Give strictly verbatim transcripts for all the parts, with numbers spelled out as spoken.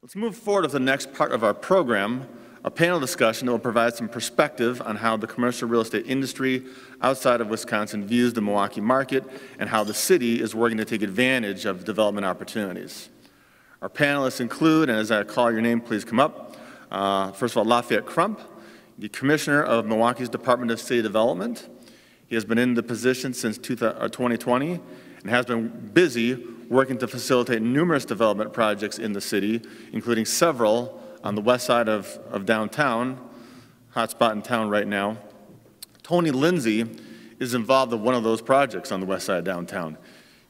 Let's move forward with the next part of our program, a panel discussion that will provide some perspective on how the commercial real estate industry outside of Wisconsin views the Milwaukee market and how the city is working to take advantage of development opportunities. Our panelists include, and as I call your name, please come up. Uh, first of all, Lafayette Crump, the Commissioner of Milwaukee's Department of City Development. He has been in the position since twenty twenty and has been busy working to facilitate numerous development projects in the city, including several on the west side of, of downtown, hot spot in town right now. Tony Lindsay is involved in one of those projects on the west side of downtown.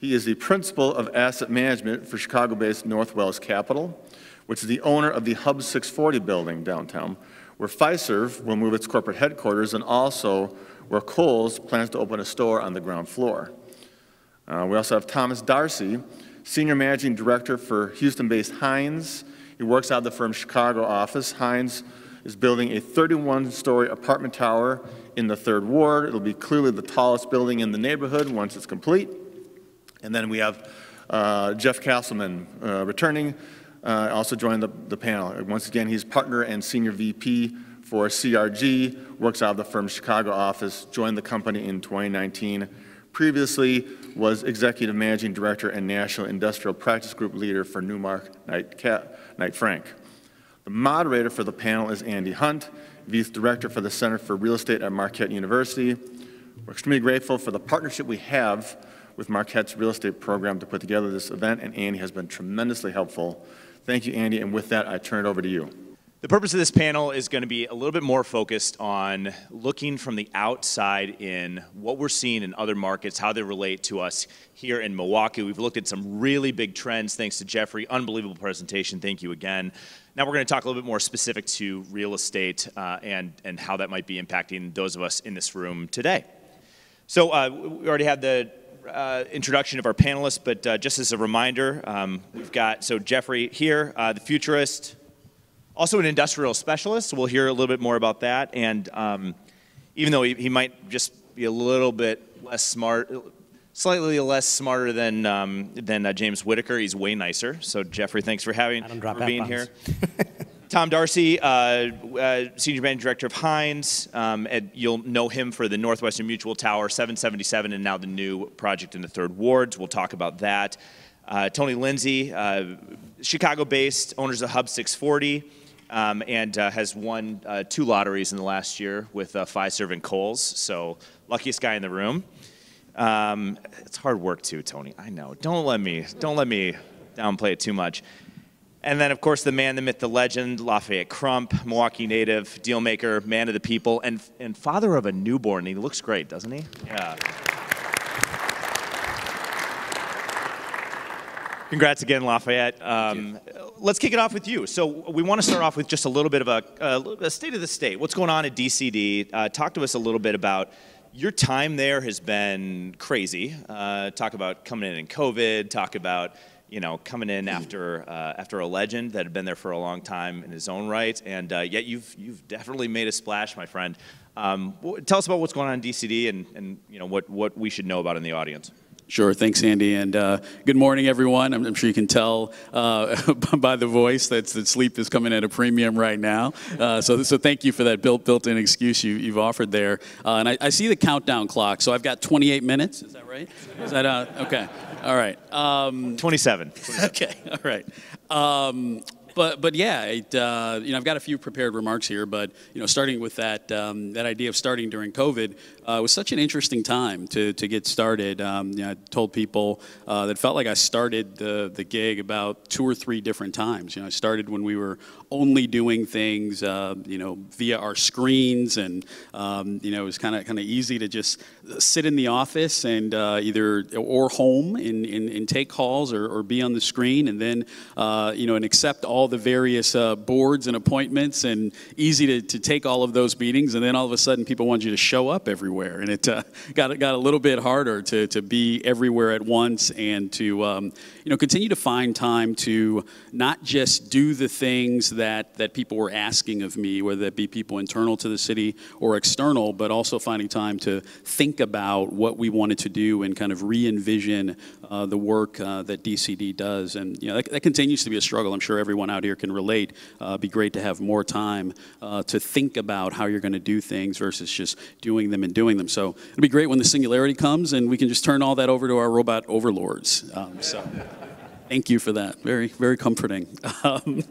He is the Principal of Asset Management for Chicago-based North Wells Capital, which is the owner of the Hub six forty building downtown, where Fiserv will move its corporate headquarters and also where Kohl's plans to open a store on the ground floor. Uh, we also have Thomas D'Arcy, Senior Managing Director for Houston-based Hines. He works out of the firm's Chicago office. Hines is building a thirty-one story apartment tower in the third ward. It'll be clearly the tallest building in the neighborhood once it's complete. And then we have uh, Jeff Castleman uh, returning, uh, also joined the, the panel. Once again, he's partner and senior V P for C R G, works out of the firm's Chicago office, joined the company in twenty nineteen. Previously was Executive Managing Director and National Industrial Practice Group Leader for Newmark Knight, Knight Frank. The moderator for the panel is Andy Hunt Vieth, Director for the Center for Real Estate at Marquette University. We're extremely grateful for the partnership we have with Marquette's real estate program to put together this event, and Andy has been tremendously helpful. Thank you, Andy, and with that, I turn it over to you. The purpose of this panel is going to be a little bit more focused on looking from the outside in what we're seeing in other markets, how they relate to us here in Milwaukee. We've looked at some really big trends, thanks to Jeffrey. Unbelievable presentation. Thank you again. Now we're going to talk a little bit more specific to real estate uh, and, and how that might be impacting those of us in this room today. So uh, we already had the Uh, introduction of our panelists, but uh, just as a reminder, um, we've got, so Jeffrey here, uh, the futurist, also an industrial specialist. We'll hear a little bit more about that, and um, even though he, he might just be a little bit less smart, slightly less smarter than um, than uh, James Whitaker, he's way nicer. So Jeffrey, thanks for having for being here. Tom D'Arcy, uh, uh, Senior Managing Director of Hines, um, and you'll know him for the Northwestern Mutual Tower, seven seventy-seven, and now the new project in the Third Wards. We'll talk about that. Uh, Tony Lindsay, uh, Chicago-based, owners of Hub six forty, um, and uh, has won uh, two lotteries in the last year with uh, Fiserv and Kohl's, so luckiest guy in the room. Um, it's hard work too, Tony, I know. Don't let me, don't let me downplay it too much. And then, of course, the man, the myth, the legend, Lafayette Crump, Milwaukee native, deal maker, man of the people, and, and father of a newborn. He looks great, doesn't he? Yeah. Congrats again, Lafayette. Um, let's kick it off with you. So we want to start off with just a little bit of a, a, a state of the state. What's going on at D C D? Uh, talk to us a little bit about your time there has been crazy. Uh, talk about coming in in COVID, talk about you know, coming in after uh, after a legend that had been there for a long time in his own right, and uh, yet you've you've definitely made a splash, my friend. Um, tell us about what's going on in D C D and and you know what what we should know about in the audience. Sure, thanks, Andy, and uh, good morning, everyone. I'm, I'm sure you can tell uh, by the voice that sleep is coming at a premium right now. Uh, so, so thank you for that built, built-in excuse you, you've offered there. Uh, and I, I see the countdown clock, so I've got twenty-eight minutes. Is that right? Is that uh, okay? All right. Um, twenty-seven. twenty-seven. Okay. All right. Um, But, but yeah, it, uh, you know, I've got a few prepared remarks here, but you know, starting with that um, that idea of starting during COVID, uh, was such an interesting time to, to get started. Um, you know, I told people uh, that felt like I started the, the gig about two or three different times. You know, I started when we were only doing things, uh, you know, via our screens, and um, you know, it was kind of kind of easy to just sit in the office and uh, either or home and, and, and take calls or, or be on the screen, and then uh, you know, and accept all the various uh, boards and appointments, and easy to, to take all of those meetings, and then all of a sudden people want you to show up everywhere, and it uh, got got a little bit harder to, to be everywhere at once, and to um, you know, continue to find time to not just do the things that, that people were asking of me, whether that be people internal to the city or external, but also finding time to think about what we wanted to do and kind of re-envision uh, the work uh, that D C D does, and you know, that, that continues to be a struggle. I'm sure everyone out out here can relate, uh, it'd be great to have more time uh, to think about how you're going to do things versus just doing them and doing them. So it'll be great when the singularity comes and we can just turn all that over to our robot overlords. Um, so. Thank you for that. Very, very comforting. Um,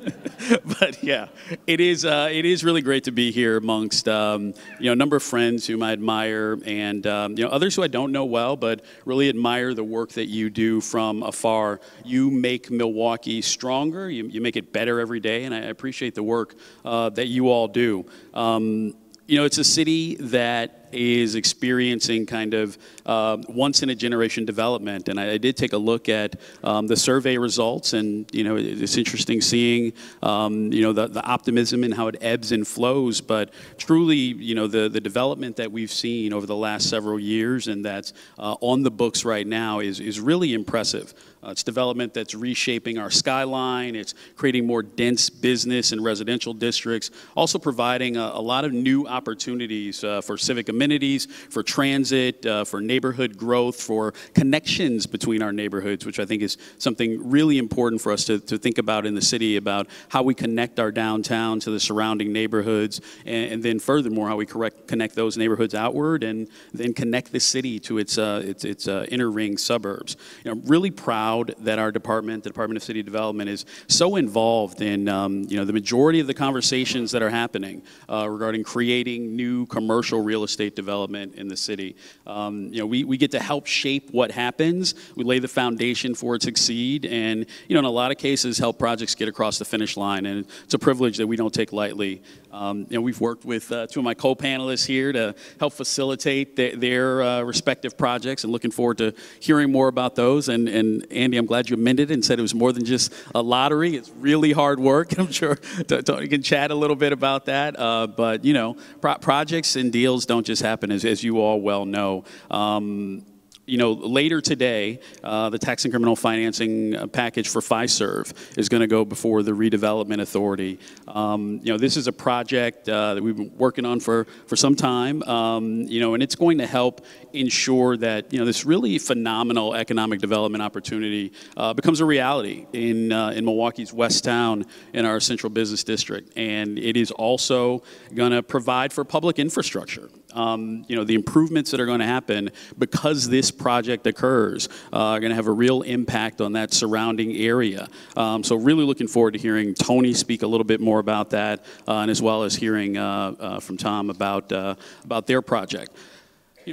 but yeah, it is. Uh, it is really great to be here amongst um, you know a number of friends whom I admire, and um, you know others who I don't know well, but really admire the work that you do from afar. You make Milwaukee stronger. You, you make it better every day, and I appreciate the work uh, that you all do. Um, you know, it's a city that is experiencing kind of uh, once-in-a-generation development. And I, I did take a look at um, the survey results, and you know it's interesting seeing um, you know the, the optimism and how it ebbs and flows. But truly, you know the, the development that we've seen over the last several years and that's uh, on the books right now is, is really impressive. Uh, it's development that's reshaping our skyline. It's creating more dense business and residential districts, also providing a, a lot of new opportunities uh, for civic amenities, for transit, uh, for neighborhood growth, for connections between our neighborhoods, which I think is something really important for us to, to think about in the city, about how we connect our downtown to the surrounding neighborhoods, and, and then furthermore, how we correct, connect those neighborhoods outward and then connect the city to its, uh, its, its uh, inner ring suburbs. You know, I'm really proud that our department, the Department of City Development, is so involved in um, you know, the majority of the conversations that are happening uh, regarding creating new commercial real estate development in the city. Um, you know, we, we get to help shape what happens. We lay the foundation for it to succeed, and you know, in a lot of cases, help projects get across the finish line. And it's a privilege that we don't take lightly. Um, you know, we've worked with uh, two of my co-panelists here to help facilitate the, their uh, respective projects, and looking forward to hearing more about those. And, and Andy, I'm glad you amended and said it was more than just a lottery. It's really hard work. I'm sure Tony can chat a little bit about that. Uh, but you know, pro projects and deals don't just happen, as, as you all well know. Um, you know, later today, uh, the tax and criminal financing package for Fiserv is going to go before the Redevelopment Authority. Um, you know, this is a project uh, that we've been working on for, for some time, um, you know, and it's going to help ensure that, you know, this really phenomenal economic development opportunity uh, becomes a reality in, uh, in Milwaukee's West Town in our central business district. And it is also going to provide for public infrastructure. Um, you know, the improvements that are going to happen because this project occurs uh, are going to have a real impact on that surrounding area. Um, so really looking forward to hearing Tony speak a little bit more about that, uh, and as well as hearing uh, uh, from Tom about, uh, about their project.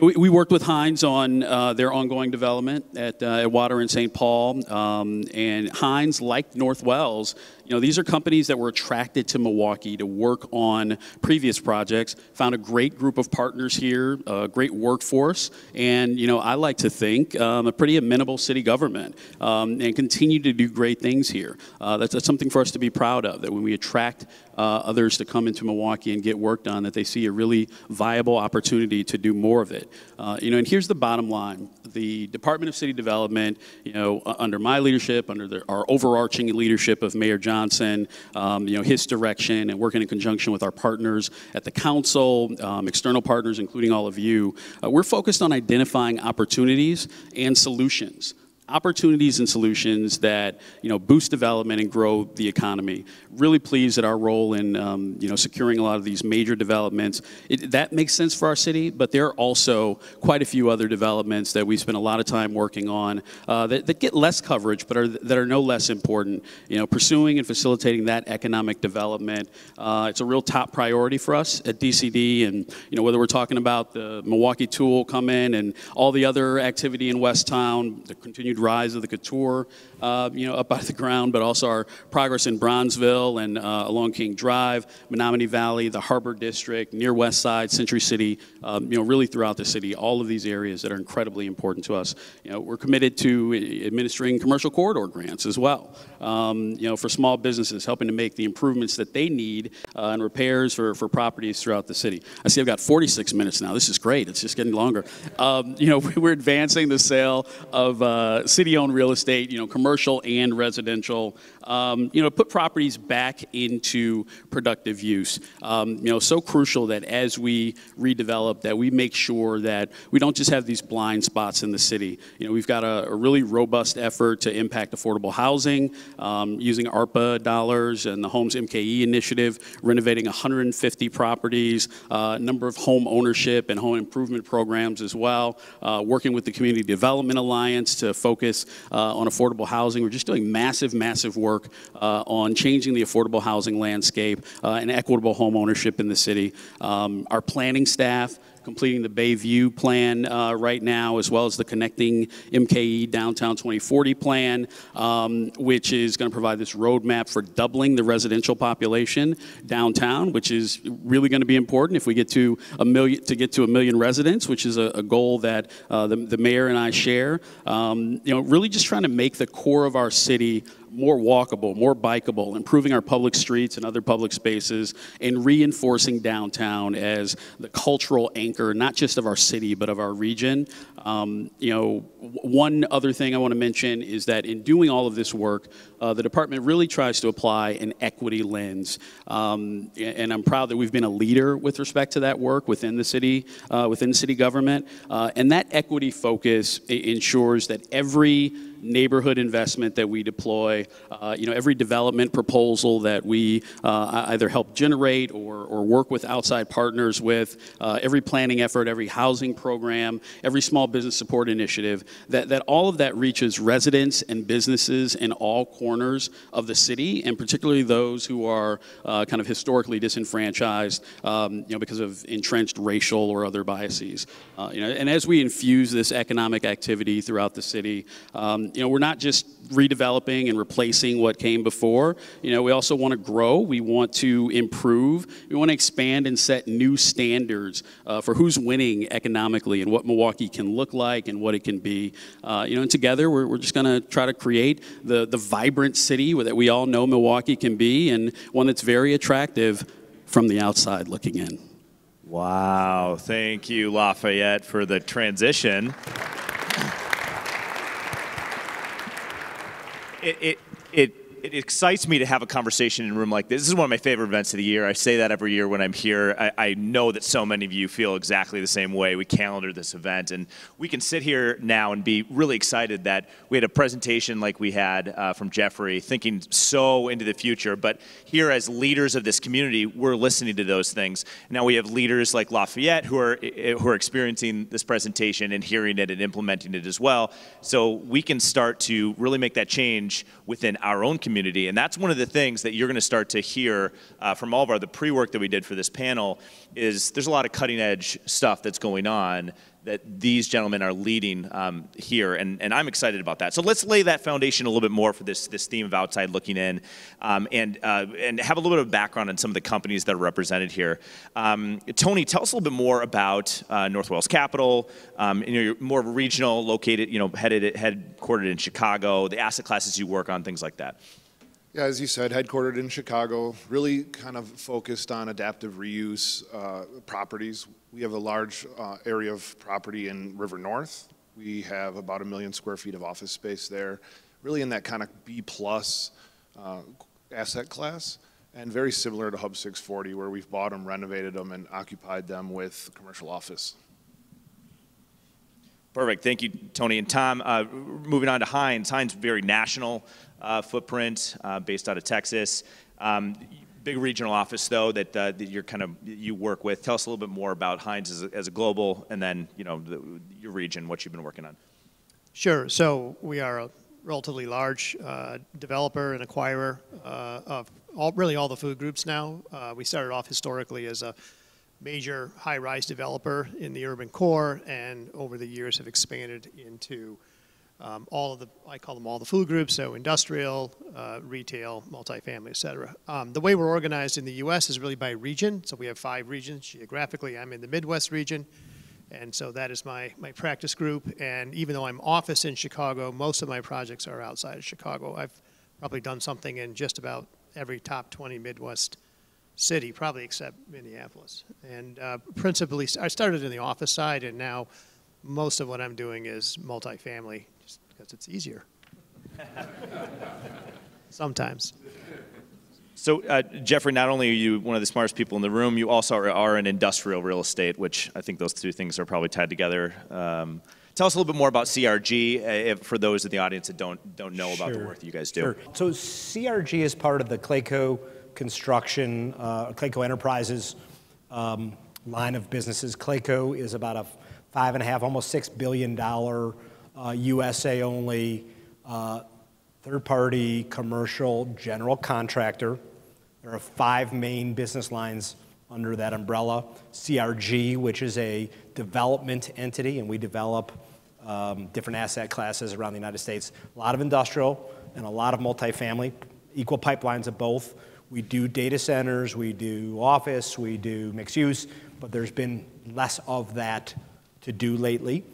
We worked with Hines on uh, their ongoing development at, uh, at Water in Saint Paul, um, and Hines, like North Wells, you know, these are companies that were attracted to Milwaukee to work on previous projects, found a great group of partners here, a great workforce, and, you know, I like to think um, a pretty amenable city government, um, and continue to do great things here. Uh, that's, that's something for us to be proud of, that when we attract uh, others to come into Milwaukee and get work done, that they see a really viable opportunity to do more of it. Uh, you know, and here's the bottom line. The Department of City Development, you know, under my leadership, under the, our overarching leadership of Mayor Johnson, Johnson, um, you know, his direction, and working in conjunction with our partners at the council, um, external partners, including all of you, uh, we're focused on identifying opportunities and solutions. Opportunities and solutions that, you know, boost development and grow the economy. Really pleased at our role in, um, you know, securing a lot of these major developments. It, that makes sense for our city, but there are also quite a few other developments that we spend a lot of time working on uh, that, that get less coverage, but are, that are no less important. You know, pursuing and facilitating that economic development, uh, it's a real top priority for us at D C D, and, you know, whether we're talking about the Milwaukee Tool come in and all the other activity in West Town, the continued rise of the Couture, uh, you know, up out of the ground, but also our progress in Bronzeville and uh, along King Drive, Menominee Valley, the Harbor District, near West Side, Century City, um, you know, really throughout the city, all of these areas that are incredibly important to us. You know, we're committed to administering commercial corridor grants as well, um, you know, for small businesses, helping to make the improvements that they need uh, and repairs for, for properties throughout the city. I see I've got forty-six minutes now. This is great. It's just getting longer. Um, you know, we're advancing the sale of uh, uh, city-owned real estate, you know, commercial and residential, um, you know, put properties back into productive use. Um, you know, so crucial that as we redevelop, that we make sure that we don't just have these blind spots in the city. You know, we've got a, a really robust effort to impact affordable housing um, using ARPA dollars and the Homes M K E initiative, renovating one hundred fifty properties, a uh, number of home ownership and home improvement programs as well, uh, working with the Community Development Alliance to focus uh, on affordable housing. We're just doing massive, massive work uh, on changing the affordable housing landscape uh, and equitable home ownership in the city. Um, our planning staff, completing the Bayview plan uh, right now, as well as the Connecting M K E Downtown twenty forty plan, um, which is going to provide this roadmap for doubling the residential population downtown, which is really going to be important if we get to a million to get to a million residents, which is a, a goal that uh, the, the mayor and I share. Um, you know, really just trying to make the core of our city more walkable, more bikeable, improving our public streets and other public spaces, and reinforcing downtown as the cultural anchor, not just of our city, but of our region. Um, you know, one other thing I want to mention is that in doing all of this work, uh, the department really tries to apply an equity lens. Um, and I'm proud that we've been a leader with respect to that work within the city, uh, within city government. Uh, and that equity focus ensures that every neighborhood investment that we deploy, uh, you know, every development proposal that we uh, either help generate or, or work with outside partners with, uh, every planning effort, every housing program, every small business support initiative, that, that all of that reaches residents and businesses in all corners of the city, and particularly those who are uh, kind of historically disenfranchised, um, you know, because of entrenched racial or other biases. Uh, you know, and as we infuse this economic activity throughout the city, um, you know, we're not just redeveloping and replacing what came before. You know, we also want to grow. We want to improve. We want to expand and set new standards uh, for who's winning economically and what Milwaukee can look like and what it can be. Uh, you know, and together we're, we're just going to try to create the, the vibrant city that we all know Milwaukee can be, and one that's very attractive from the outside looking in. Wow. Thank you, Lafayette, for the transition. It, it, it, it excites me to have a conversation in a room like this. This is one of my favorite events of the year. I say that every year when I'm here. I, I know that so many of you feel exactly the same way. We calendared this event, and we can sit here now and be really excited that we had a presentation like we had uh, from Jeffrey, thinking so into the future. But here as leaders of this community, we're listening to those things. Now we have leaders like Lafayette who are, who are experiencing this presentation and hearing it and implementing it as well. So we can start to really make that change within our own community. Community. And that's one of the things that you're going to start to hear uh, from all of our, the pre-work that we did for this panel is there's a lot of cutting edge stuff that's going on that these gentlemen are leading um, here, and, and I'm excited about that. So let's lay that foundation a little bit more for this, this theme of outside looking in, um, and, uh, and have a little bit of background on some of the companies that are represented here. Um, Tony, tell us a little bit more about uh, North Wells Capital, um, and you're more of a regional located, you know, headed, headquartered in Chicago, the asset classes you work on, things like that. Yeah, as you said, headquartered in Chicago, really kind of focused on adaptive reuse uh, properties. We have a large uh, area of property in River North. We have about a million square feet of office space there, really in that kind of B plus uh, asset class, and very similar to Hub six forty, where we've bought them, renovated them, and occupied them with commercial office. Perfect, thank you, Tony and Tom. Uh, moving on to Hines, Hines very national. Uh, footprint uh, based out of Texas. Um, big regional office though that, uh, that you're kind of, you work with. Tell us a little bit more about Hines as a, as a global, and then, you know, the, your region, what you've been working on. Sure, so we are a relatively large uh, developer and acquirer uh, of all, really all the food groups now. Uh, we started off historically as a major high-rise developer in the urban core, and over the years have expanded into Um, all of the, I call them all the food groups, so industrial, uh, retail, multifamily, et cetera. Um, the way we're organized in the U S is really by region. So we have five regions. Geographically, I'm in the Midwest region. And so that is my, my practice group. And even though I'm office in Chicago, most of my projects are outside of Chicago. I've probably done something in just about every top twenty Midwest city, probably except Minneapolis. And uh, principally, I started in the office side, and now most of what I'm doing is multifamily. because it's easier. Sometimes. So, uh, Jeffrey, not only are you one of the smartest people in the room, you also are, are in industrial real estate, which I think those two things are probably tied together. Um, tell us a little bit more about C R G, uh, if, for those in the audience that don't, don't know about sure. the work that you guys do. Sure. So C R G is part of the Clayco Construction, uh, Clayco Enterprises um, line of businesses. Clayco is about a five and a half, almost six billion dollar uh, U S A only uh, third-party commercial general contractor. There are five main business lines under that umbrella. C R G, which is a development entity, and we develop um, different asset classes around the United States. A lot of industrial and a lot of multifamily, equal pipelines of both. We do data centers, we do office, we do mixed use, but there's been less of that to do lately.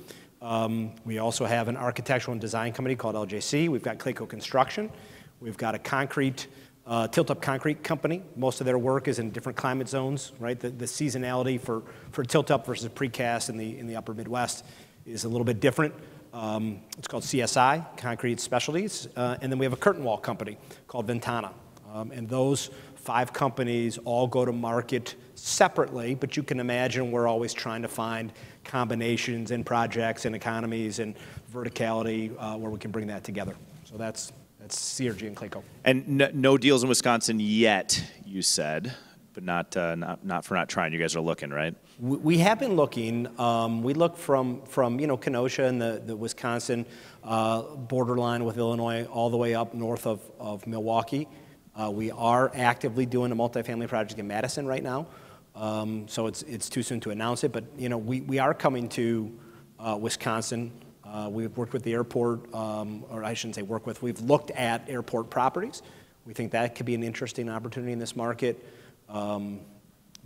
Um, we also have an architectural and design company called L J C. We've got Clayco Construction. We've got a concrete, uh, tilt-up concrete company. Most of their work is in different climate zones, right? The, the seasonality for, for tilt-up versus precast in the, in the upper Midwest is a little bit different. Um, it's called C S I, Concrete Specialties. Uh, and then we have a curtain wall company called Ventana. Um, and those five companies all go to market separately, but you can imagine we're always trying to find combinations and projects and economies and verticality uh, where we can bring that together. So that's, that's C R G and Clayco. And no, no deals in Wisconsin yet, you said, but not, uh, not, not for not trying. You guys are looking, right? We, we have been looking. Um, we look from, from you know, Kenosha and the, the Wisconsin uh, borderline with Illinois all the way up north of, of Milwaukee. Uh, we are actively doing a multifamily project in Madison right now, um, so it's it's too soon to announce it. But you know, we we are coming to uh, Wisconsin. Uh, we've worked with the airport, um, or I shouldn't say work with. We've looked at airport properties. We think that could be an interesting opportunity in this market. Um,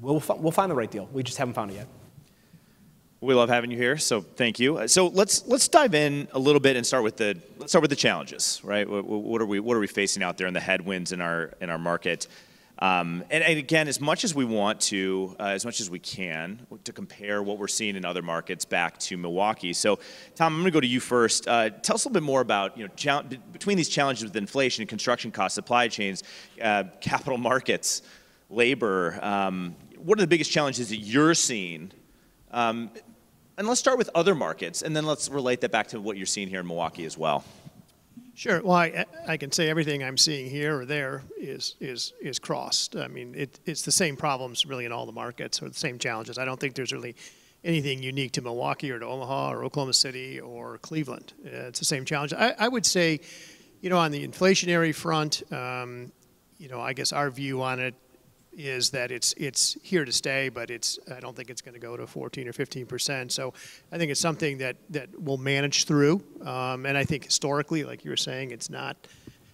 we'll we'll find the right deal. We just haven't found it yet. We love having you here, so thank you. So let's let's dive in a little bit and start with the let's start with the challenges, right? What, what are we what are we facing out there in the headwinds in our in our market? Um, and, and again, as much as we want to, uh, as much as we can, to compare what we're seeing in other markets back to Milwaukee. So, Tom, I'm going to go to you first. Uh, tell us a little bit more about you know between these challenges with inflation, construction costs, supply chains, uh, capital markets, labor. Um, what are the biggest challenges that you're seeing? Um, And let's start with other markets, and then let's relate that back to what you're seeing here in Milwaukee as well. Sure. Well, I, I can say everything I'm seeing here or there is is is crossed. I mean, it, it's the same problems really in all the markets, or the same challenges. I don't think there's really anything unique to Milwaukee or to Omaha or Oklahoma City or Cleveland. Uh, it's the same challenge. I, I would say, you know, on the inflationary front, um, you know, I guess our view on it is that it's it's here to stay, but it's I don't think it's going to go to fourteen or fifteen percent. So I think it's something that that we'll manage through. Um, and I think historically, like you were saying, it's not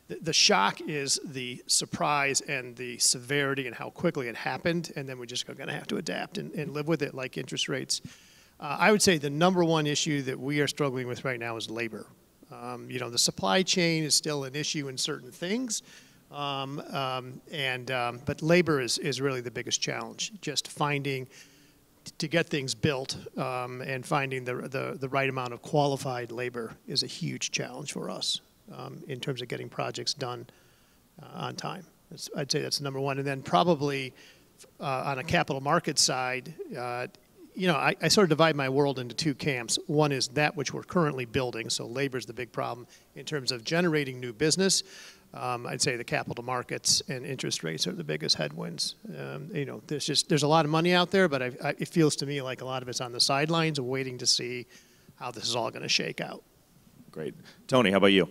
the, the shock is the surprise and the severity and how quickly it happened, and then we're just going to have to adapt and, and live with it, like interest rates. Uh, I would say the number one issue that we are struggling with right now is labor. Um, you know, the supply chain is still an issue in certain things. Um, um, and um, but labor is, is really the biggest challenge, just finding to get things built um, and finding the, the, the right amount of qualified labor is a huge challenge for us um, in terms of getting projects done uh, on time. That's, I'd say that's number one. And then probably uh, on a capital market side, uh, you know, I, I sort of divide my world into two camps. One is that which we're currently building, so labor's the big problem in terms of generating new business. Um, I'd say the capital markets and interest rates are the biggest headwinds. Um, you know, there's just there's a lot of money out there, but I, I, it feels to me like a lot of it's on the sidelines, waiting to see how this is all going to shake out. Great, Tony, how about you?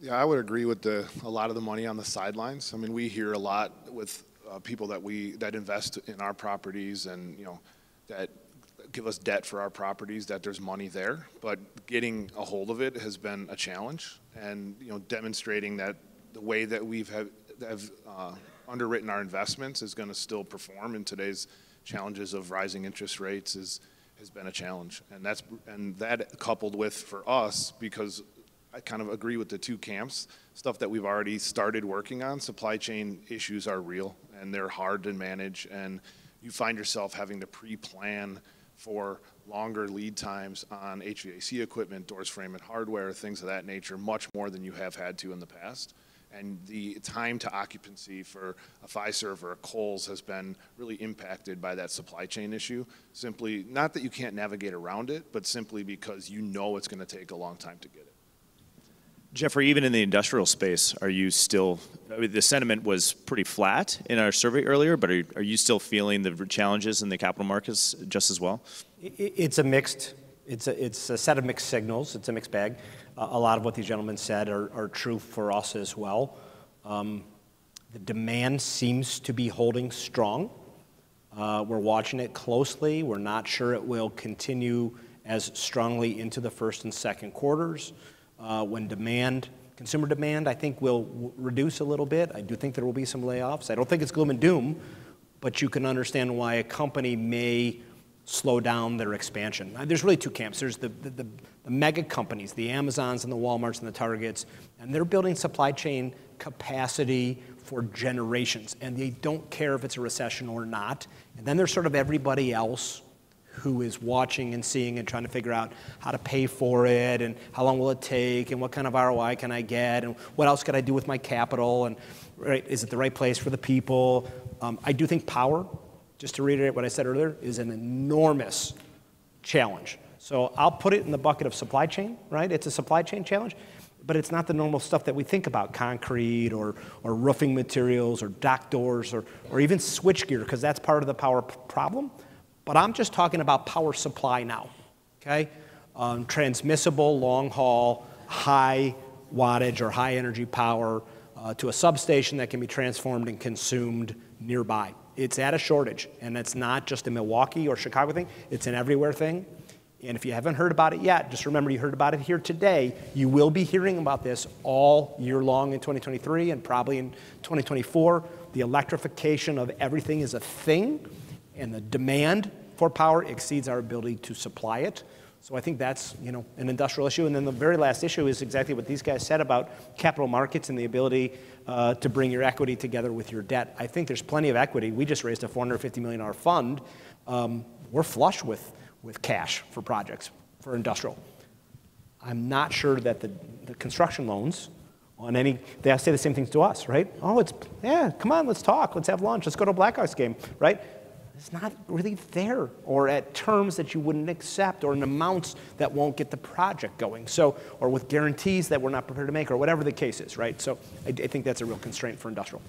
Yeah, I would agree with the a lot of the money on the sidelines. I mean, we hear a lot with uh, people that we that invest in our properties, and you know, that give us debt for our properties, that there's money there, but getting a hold of it has been a challenge. And you know, demonstrating that the way that we've have, have uh, underwritten our investments is going to still perform in today's challenges of rising interest rates is has been a challenge. And that's and that coupled with for us, because I kind of agree with the two camps, stuff that we've already started working on. Supply chain issues are real and they're hard to manage, and you find yourself having to pre-plan for longer lead times on H V A C equipment, doors, frame, and hardware, things of that nature, much more than you have had to in the past. And the time to occupancy for a Fiserv or a Kohl's has been really impacted by that supply chain issue. Simply, not that you can't navigate around it, but simply because you know it's going to take a long time to get it. Jeffrey, even in the industrial space, are you still, I mean, the sentiment was pretty flat in our survey earlier, but are, are you still feeling the challenges in the capital markets just as well? It's a mixed, it's a, it's a set of mixed signals. It's a mixed bag. Uh, a lot of what these gentlemen said are, are true for us as well. Um, the demand seems to be holding strong. Uh, we're watching it closely. We're not sure it will continue as strongly into the first and second quarters. Uh, when demand, consumer demand, I think will w reduce a little bit. I do think there will be some layoffs. I don't think it's gloom and doom, but you can understand why a company may slow down their expansion. There's really two camps. There's the, the, the, the mega companies, the Amazons and the Walmarts and the Targets, and they're building supply chain capacity for generations, and they don't care if it's a recession or not. And then there's sort of everybody else who is watching and seeing and trying to figure out how to pay for it and how long will it take and what kind of R O I can I get and what else could I do with my capital and right, is it the right place for the people? Um, I do think power, just to reiterate what I said earlier, is an enormous challenge. So I'll put it in the bucket of supply chain, right? It's a supply chain challenge, but it's not the normal stuff that we think about, concrete or, or roofing materials or dock doors or, or even switchgear, because that's part of the power problem. But I'm just talking about power supply now, okay? Um, transmissible, long haul, high wattage or high energy power uh, to a substation that can be transformed and consumed nearby. It's at a shortage, and it's not just a Milwaukee or Chicago thing, it's an everywhere thing. And if you haven't heard about it yet, just remember you heard about it here today. You will be hearing about this all year long in twenty twenty-three and probably in twenty twenty-four. The electrification of everything is a thing. And the demand for power exceeds our ability to supply it. So I think that's, you know, an industrial issue. And then the very last issue is exactly what these guys said about capital markets and the ability uh, to bring your equity together with your debt. I think there's plenty of equity. We just raised a four hundred fifty million dollar fund. Um, we're flush with, with cash for projects, for industrial. I'm not sure that the, the construction loans on any, they say the same things to us, right? Oh, it's, yeah, come on, let's talk. Let's have lunch. Let's go to a Blackhawks game, right? It's not really there, or at terms that you wouldn't accept, or in amounts that won't get the project going, so, or with guarantees that we're not prepared to make, or whatever the case is, right? So I, I think that's a real constraint for industrial.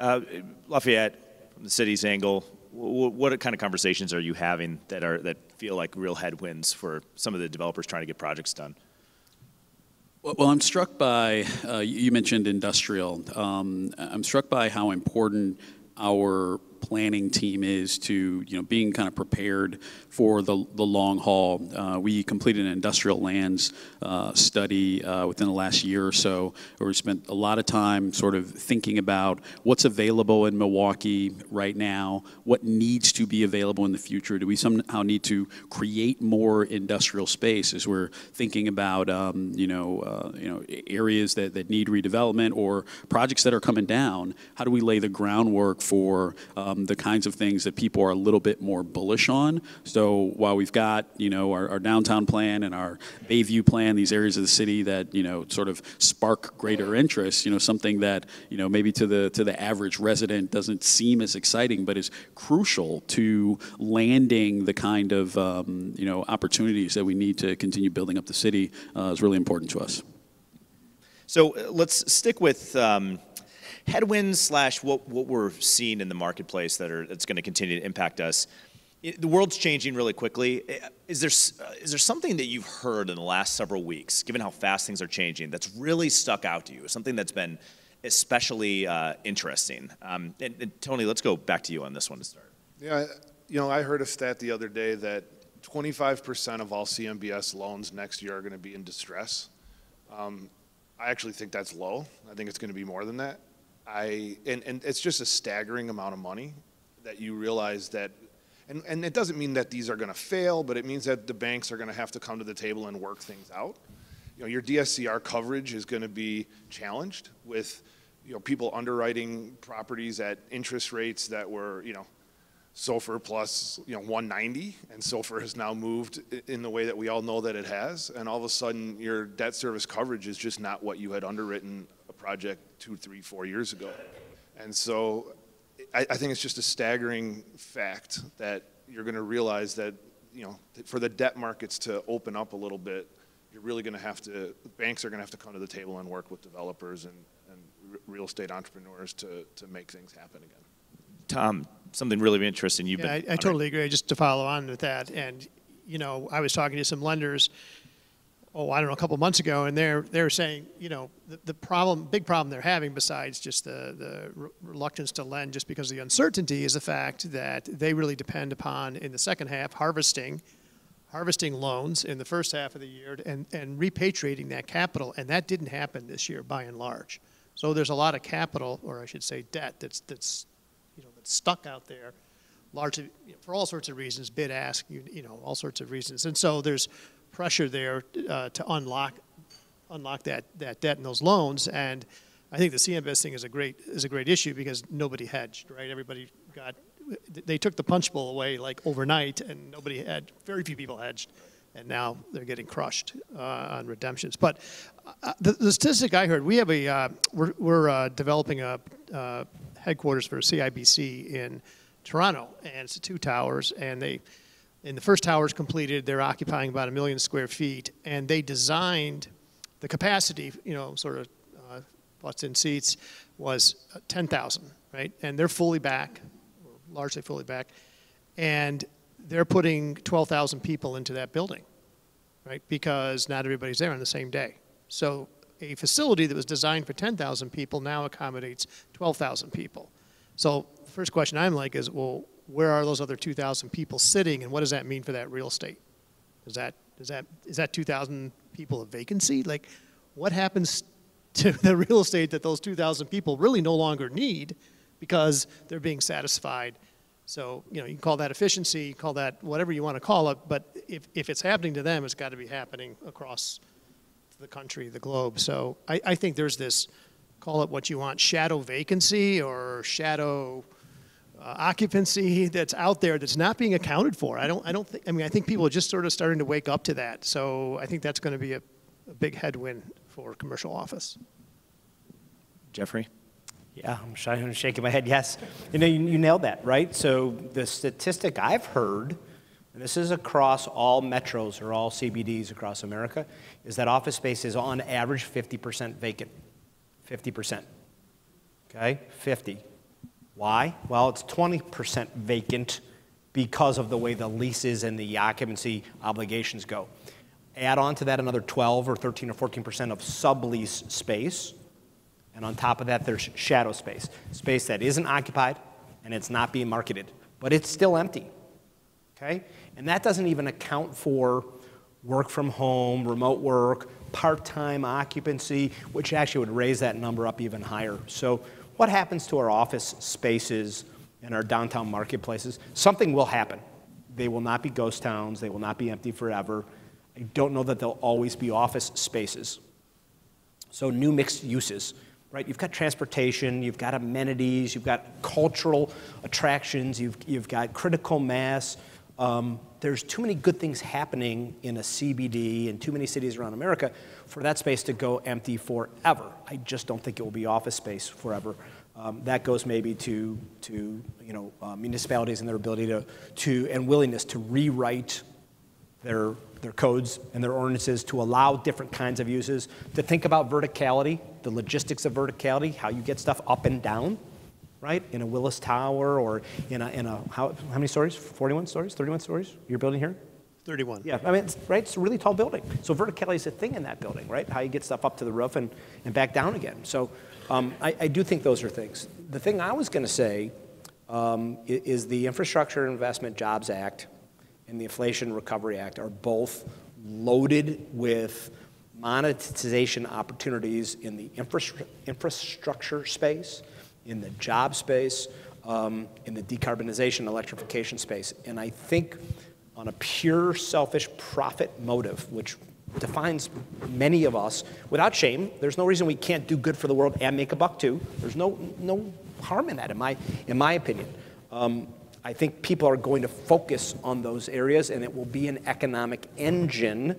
Uh, Lafayette, from the city's angle, w what kind of conversations are you having that, are, that feel like real headwinds for some of the developers trying to get projects done? Well, I'm struck by, uh, you mentioned industrial. Um, I'm struck by how important our planning team is to, you know, being kind of prepared for the, the long haul. Uh, we completed an industrial lands uh, study uh, within the last year or so, where we spent a lot of time sort of thinking about what's available in Milwaukee right now, what needs to be available in the future. Do we somehow need to create more industrial space as we're thinking about, um, you know, uh, you know, areas that, that need redevelopment or projects that are coming down? How do we lay the groundwork for uh, Um, the kinds of things that people are a little bit more bullish on? So while we've got, you know, our, our downtown plan and our Bayview plan, these areas of the city that, you know, sort of spark greater interest, you know, something that, you know, maybe to the to the average resident doesn't seem as exciting, but is crucial to landing the kind of, um, you know, opportunities that we need to continue building up the city uh, is really important to us. So let's stick with um headwinds slash what, what we're seeing in the marketplace that are, that's going to continue to impact us. It, the world's changing really quickly. Is there, is there something that you've heard in the last several weeks, given how fast things are changing, that's really stuck out to you, something that's been especially uh, interesting? Um, and, and Tony, let's go back to you on this one to start. Yeah, you know, I heard a stat the other day that twenty-five percent of all C M B S loans next year are going to be in distress. Um, I actually think that's low. I think it's going to be more than that. I, and, and it's just a staggering amount of money that you realize that, and, and it doesn't mean that these are going to fail, but it means that the banks are going to have to come to the table and work things out. You know, your D S C R coverage is going to be challenged with, you know, people underwriting properties at interest rates that were, you know, SOFR plus, you know, one ninety, and SOFR has now moved in the way that we all know that it has, and all of a sudden your debt service coverage is just not what you had underwritten a project two, three, four years ago. And so I, I think it's just a staggering fact that you're going to realize that, you know, for the debt markets to open up a little bit, you're really going to have to, banks are going to have to come to the table and work with developers and, and real estate entrepreneurs to, to make things happen again. Tom, something really interesting you've yeah, been... I, I totally agree, just to follow on with that. And, you know, I was talking to some lenders, oh, I don't know, a couple months ago, and they're, they're saying, you know, the, the problem, big problem they're having, besides just the, the re reluctance to lend just because of the uncertainty, is the fact that they really depend upon, in the second half, harvesting, harvesting loans in the first half of the year and, and repatriating that capital. And that didn't happen this year, by and large. So there's a lot of capital, or I should say debt, that's, that's you know, that's stuck out there, largely, you know, for all sorts of reasons, bid ask, you, you know, all sorts of reasons. And so there's pressure there uh, to unlock, unlock that, that debt and those loans. And I think the C M B S thing is a great, is a great issue because nobody hedged, right? Everybody got, they took the punch bowl away like overnight, and nobody had, very few people hedged. And now they're getting crushed uh, on redemptions. But uh, the, the statistic I heard, we have a, uh, we're, we're uh, developing a uh, headquarters for C I B C in Toronto, and it's two towers, and they, and the first tower is completed, they're occupying about a million square feet, and they designed the capacity, you know, sort of uh, butts in seats, was ten thousand, right? And they're fully back, largely fully back, and they're putting twelve thousand people into that building, right? Because not everybody's there on the same day. So a facility that was designed for ten thousand people now accommodates twelve thousand people. So the first question I'm like is, well, where are those other two thousand people sitting, and what does that mean for that real estate? Is that, is that, is that two thousand people a vacancy? Like, what happens to the real estate that those two thousand people really no longer need because they're being satisfied? So, you know, you can call that efficiency, call that whatever you want to call it, but if, if it's happening to them, it's got to be happening across the country, the globe. So I, I think there's this, call it what you want, shadow vacancy or shadow uh, occupancy that's out there that's not being accounted for. I don't, I don't think, I mean, I think people are just sort of starting to wake up to that. So I think that's going to be a, a big headwind for commercial office. Jeffrey? Yeah, I'm, sh I'm shaking my head, yes. You know, you, you nailed that, right? So the statistic I've heard, and this is across all metros or all C B Ds across America, is that office space is on average fifty percent vacant, fifty percent, okay, fifty. Why? Well, it's twenty percent vacant because of the way the leases and the occupancy obligations go. Add on to that another twelve or thirteen or fourteen percent of sublease space. And on top of that, there's shadow space, space that isn't occupied and it's not being marketed, but it's still empty, okay? And that doesn't even account for work from home, remote work, part-time occupancy, which actually would raise that number up even higher. So what happens to our office spaces and our downtown marketplaces? Something will happen. They will not be ghost towns. They will not be empty forever. I don't know that they'll always be office spaces. So new mixed uses. Right? You've got transportation, you've got amenities, you've got cultural attractions, you've, you've got critical mass. Um, there's too many good things happening in a C B D and too many cities around America for that space to go empty forever. I just don't think it will be office space forever. Um, that goes maybe to, to you know, uh, municipalities and their ability to, to and willingness to rewrite their, their codes and their ordinances to allow different kinds of uses, to think about verticality, the logistics of verticality, how you get stuff up and down, right? In a Willis Tower or in a, in a how, how many stories? forty-one stories, thirty-one stories? Your building here? thirty-one. Yeah, I mean, it's, right, it's a really tall building. So verticality is a thing in that building, right? How you get stuff up to the roof and, and back down again. So um, I, I do think those are things. The thing I was gonna say um, is the Infrastructure Investment Jobs Act and the Inflation Recovery Act are both loaded with monetization opportunities in the infra- infrastructure space, in the job space, um, in the decarbonization, electrification space. And I think on a pure selfish profit motive, which defines many of us, without shame, there's no reason we can't do good for the world and make a buck too. There's no, no harm in that, in my, in my opinion. Um, I think people are going to focus on those areas, and it will be an economic engine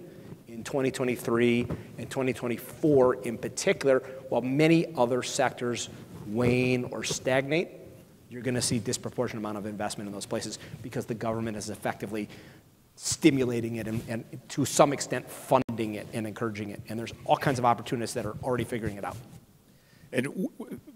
in twenty twenty-three and twenty twenty-four in particular. While many other sectors wane or stagnate, you're going to see disproportionate amount of investment in those places because the government is effectively stimulating it and, and to some extent funding it and encouraging it. And there's all kinds of opportunists that are already figuring it out. And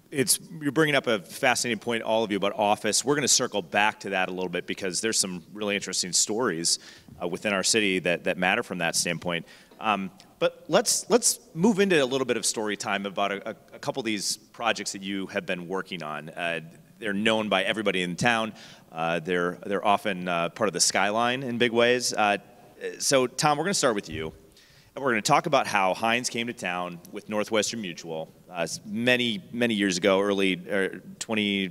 it's, you're bringing up a fascinating point, all of you, about office. We're going to circle back to that a little bit because there's some really interesting stories uh, within our city that, that matter from that standpoint. Um, but let's, let's move into a little bit of story time about a, a couple of these projects that you have been working on. Uh, They're known by everybody in town. Uh, they're, they're often uh, part of the skyline in big ways. Uh, so Tom, we're gonna start with you. And we're gonna talk about how Hines came to town with Northwestern Mutual uh, many, many years ago, early er, twenty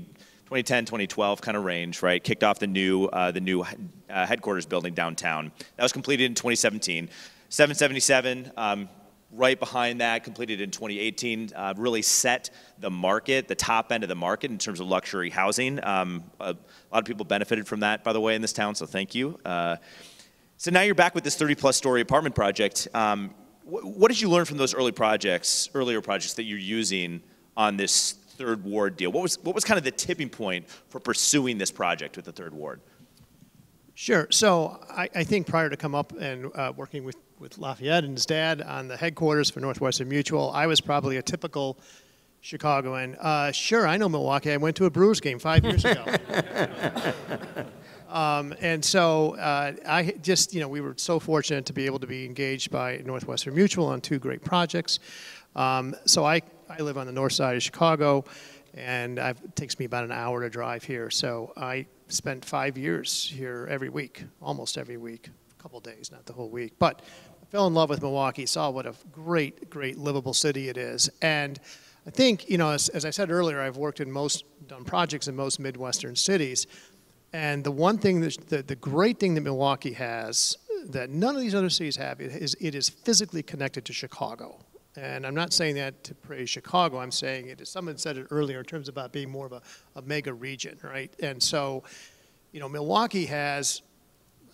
ten, twenty twelve kind of range, right? Kicked off the new, uh, the new uh, headquarters building downtown. That was completed in twenty seventeen. seven seventy-seven, um, right behind that, completed in twenty eighteen, uh, really set the market, the top end of the market in terms of luxury housing. Um, a, a lot of people benefited from that, by the way, in this town, so thank you. Uh, so now you're back with this thirty plus story apartment project. Um, wh what did you learn from those early projects, earlier projects that you're using on this third ward deal? What was, what was kind of the tipping point for pursuing this project with the third ward? Sure, so I, I think prior to come up and uh, working with with Lafayette and his dad on the headquarters for Northwestern Mutual, I was probably a typical Chicagoan. Uh, sure, I know Milwaukee. I went to a Brewers game five years ago. um, and so uh, I just, you know, we were so fortunate to be able to be engaged by Northwestern Mutual on two great projects. Um, so I, I live on the north side of Chicago, and I've, it takes me about an hour to drive here. So I spent five years here every week, almost every week, a couple days, not the whole week. But fell in love with Milwaukee, saw what a great, great livable city it is. And I think, you know, as, as I said earlier, I've worked in most, done projects in most Midwestern cities. And the one thing, that, the, the great thing that Milwaukee has that none of these other cities have is it is physically connected to Chicago. And I'm not saying that to praise Chicago, I'm saying it is, someone said it earlier in terms about being more of a, a mega region, right? And so, you know, Milwaukee has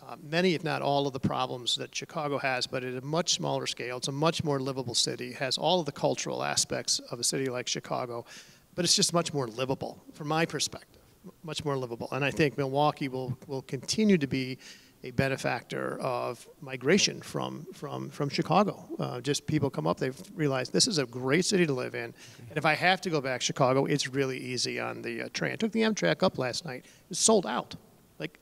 Uh, many, if not all, of the problems that Chicago has, but at a much smaller scale. It's a much more livable city. It has all of the cultural aspects of a city like Chicago, but it's just much more livable, from my perspective, much more livable. And I think Milwaukee will, will continue to be a benefactor of migration from, from, from Chicago. Uh, just people come up, they've realized this is a great city to live in, and if I have to go back to Chicago, it's really easy on the uh, train. I took the Amtrak up last night. It's sold out. Like,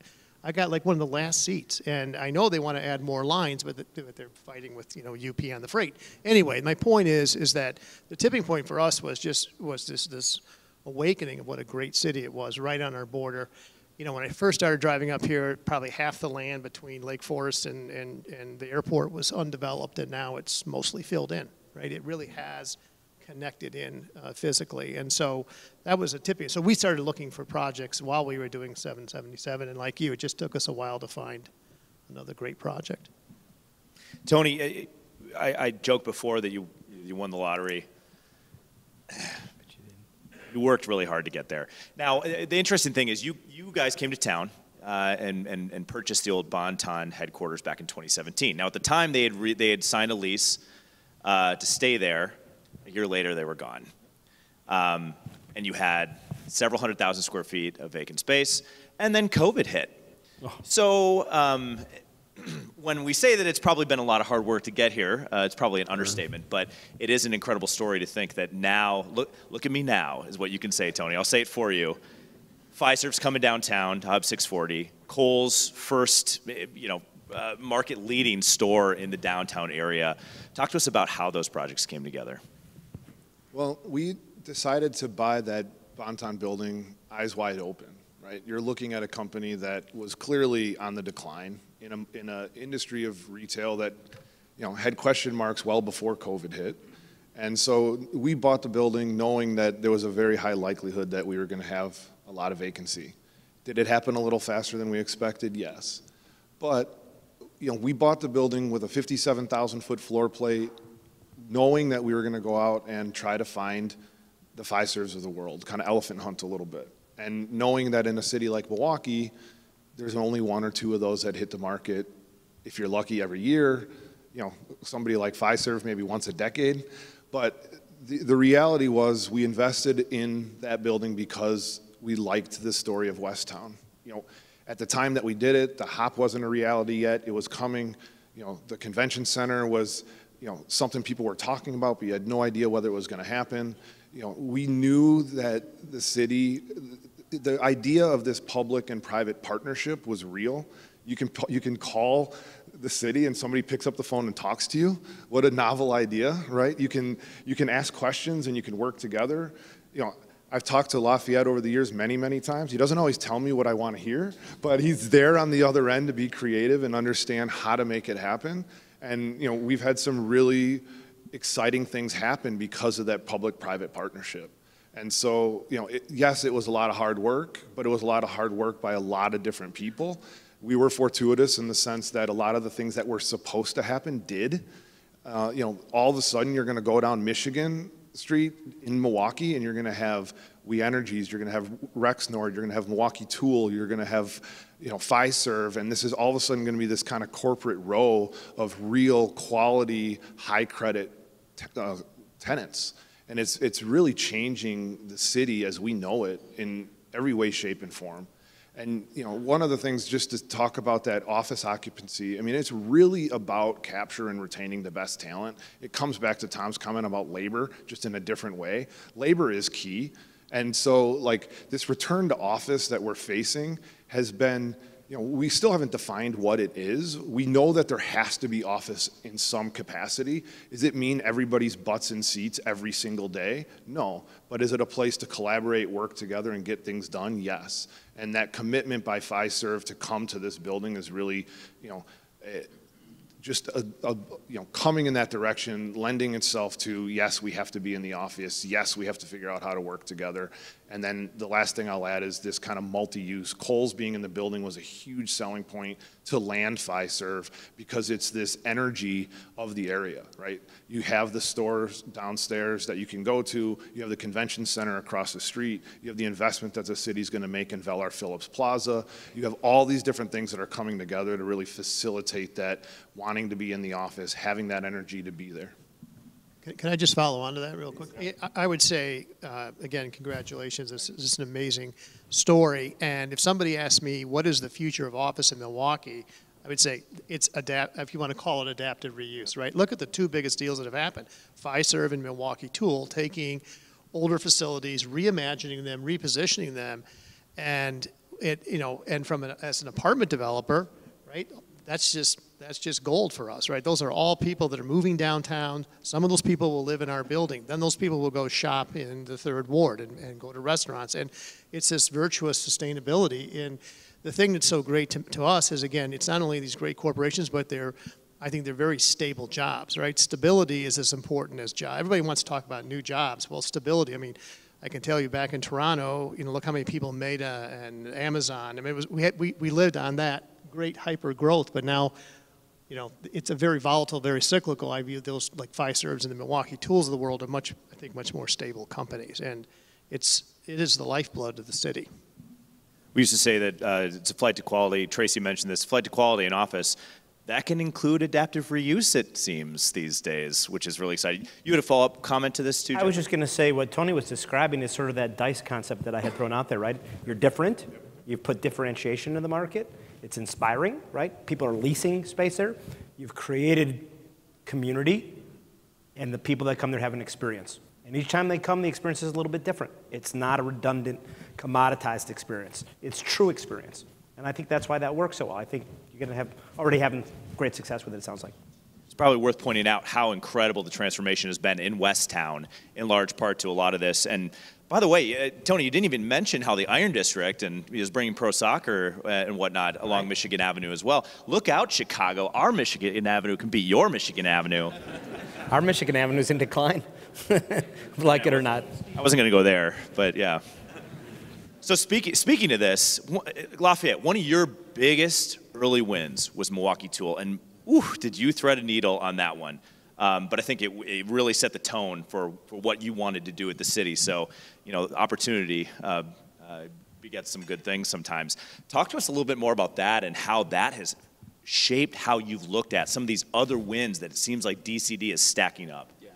I got like one of the last seats, and I know they want to add more lines, but they're fighting with, you know, U P on the freight. Anyway, my point is is that the tipping point for us was just was this this awakening of what a great city it was, right on our border. You know, when I first started driving up here, probably half the land between Lake Forest and and and the airport was undeveloped, and now it's mostly filled in. Right, it really has connected in uh, physically, and so that was a tipping. So we started looking for projects while we were doing seven seventy-seven, and like you, it just took us a while to find another great project. Tony, I, I joked before that you you won the lottery. But you didn't. You worked really hard to get there. Now, the interesting thing is you you guys came to town uh, and, and and purchased the old Bon-Ton headquarters back in twenty seventeen. Now, at the time, they had re they had signed a lease uh, to stay there. A year later, they were gone. Um, and you had several hundred thousand square feet of vacant space, and then COVID hit. Oh. So um, when we say that it's probably been a lot of hard work to get here, uh, it's probably an understatement, but it is an incredible story to think that now, look, look at me now, is what you can say, Tony. I'll say it for you. Fiserv's coming downtown to Hub six forty, Kohl's first, you know, uh, market-leading store in the downtown area. Talk to us about how those projects came together. Well, we decided to buy that Bon-Ton building eyes wide open, right? You're looking at a company that was clearly on the decline in an in a industry of retail that, you know, had question marks well before COVID hit. And so we bought the building knowing that there was a very high likelihood that we were going to have a lot of vacancy. Did it happen a little faster than we expected? Yes. But, you know, we bought the building with a fifty-seven thousand foot floor plate, knowing that we were going to go out and try to find the Fiservs of the world, kind of elephant hunt a little bit. And knowing that in a city like Milwaukee, there's only one or two of those that hit the market. If you're lucky, every year, you know, somebody like Fiserv maybe once a decade. But the, the reality was we invested in that building because we liked the story of Westtown. You know, at the time that we did it, the hop wasn't a reality yet. It was coming. You know, the convention center was, you know, something people were talking about, but you had no idea whether it was going to happen. You know, we knew that the city, the idea of this public and private partnership was real. You can, you can call the city and somebody picks up the phone and talks to you. What a novel idea, right? You can, you can ask questions and you can work together. You know, I've talked to Lafayette over the years many, many times. He doesn't always tell me what I want to hear, but he's there on the other end to be creative and understand how to make it happen. And, you know, we've had some really exciting things happen because of that public-private partnership. And so, you know, it, yes, it was a lot of hard work, but it was a lot of hard work by a lot of different people. We were fortuitous in the sense that a lot of the things that were supposed to happen did. Uh, you know, all of a sudden you're going to go down Michigan Street in Milwaukee and you're going to have We Energies, you're going to have Rexnord, you're going to have Milwaukee Tool, you're going to have, you know, Fiserv, and this is all of a sudden going to be this kind of corporate row of real quality, high credit t uh, tenants. And it's, it's really changing the city as we know it in every way, shape, and form. And, you know, one of the things just to talk about that office occupancy, I mean, it's really about capture and retaining the best talent. It comes back to Tom's comment about labor, just in a different way. Labor is key. And so, like, this return to office that we're facing has been, you know, we still haven't defined what it is. We know that there has to be office in some capacity. Does it mean everybody's butts in seats every single day? No. But is it a place to collaborate, work together, and get things done? Yes. And that commitment by Fiserv to come to this building is really, you know, just a, a, you know, coming in that direction, lending itself to, yes, we have to be in the office. Yes, we have to figure out how to work together. And then the last thing I'll add is this kind of multi-use. Kohl's being in the building was a huge selling point to land Fiserv because it's this energy of the area, right? You have the stores downstairs that you can go to. You have the convention center across the street. You have the investment that the city's going to make in Velar Phillips Plaza. You have all these different things that are coming together to really facilitate that, wanting to be in the office, having that energy to be there. Can I just follow on to that real quick? I would say, uh, again, congratulations. This is an amazing story. And if somebody asked me, what is the future of office in Milwaukee, I would say it's adapt, if you want to call it adaptive reuse, right? Look at the two biggest deals that have happened. Fiserv and Milwaukee Tool, taking older facilities, reimagining them, repositioning them. And it, you know, and from an, as an apartment developer, right? That's just, that's just gold for us, right? Those are all people that are moving downtown. Some of those people will live in our building. Then those people will go shop in the third ward and, and go to restaurants. And it's this virtuous sustainability. And the thing that's so great to, to us is, again, it's not only these great corporations, but they're, I think they're very stable jobs, right? Stability is as important as jobs. Everybody wants to talk about new jobs. Well, stability, I mean, I can tell you back in Toronto, you know, look how many people Meta and Amazon, I mean, it was, we, had, we, we lived on that. Great hyper growth, but now, you know, it's a very volatile, very cyclical. I view those, like Fiservs and the Milwaukee Tools of the world, are much, I think, much more stable companies, and it's it is the lifeblood of the city. We used to say that uh, it's a flight to quality. Tracy mentioned this flight to quality in office. That can include adaptive reuse, it seems, these days, which is really exciting. You had a follow-up comment to this, too, Jeff? I was just going to say what Tony was describing is sort of that DICE concept that I had thrown out there, right? You're different. You've put differentiation in the market. It's inspiring, right? People are leasing space there. You've created community, and the people that come there have an experience. And each time they come, the experience is a little bit different. It's not a redundant, commoditized experience. It's true experience. And I think that's why that works so well. I think you're going to have already having great success with it, it sounds like. It's probably worth pointing out how incredible the transformation has been in Westtown, in large part to a lot of this. And by the way, uh, Tony, you didn't even mention how the Iron District, and he was bringing pro soccer uh, and whatnot along right. Michigan Avenue as well. Look out, Chicago. Our Michigan Avenue can be your Michigan Avenue. Our Michigan Avenue's in decline, like yeah, it or not. I wasn't going to go there, but yeah. So speaking, speaking of this, Lafayette, one of your biggest early wins was Milwaukee Tool. And ooh, did you thread a needle on that one? Um, but I think it, it really set the tone for, for what you wanted to do at the city. So, you know, opportunity uh, uh, begets some good things sometimes. Talk to us a little bit more about that and how that has shaped how you've looked at some of these other wins that it seems like D C D is stacking up. Yeah.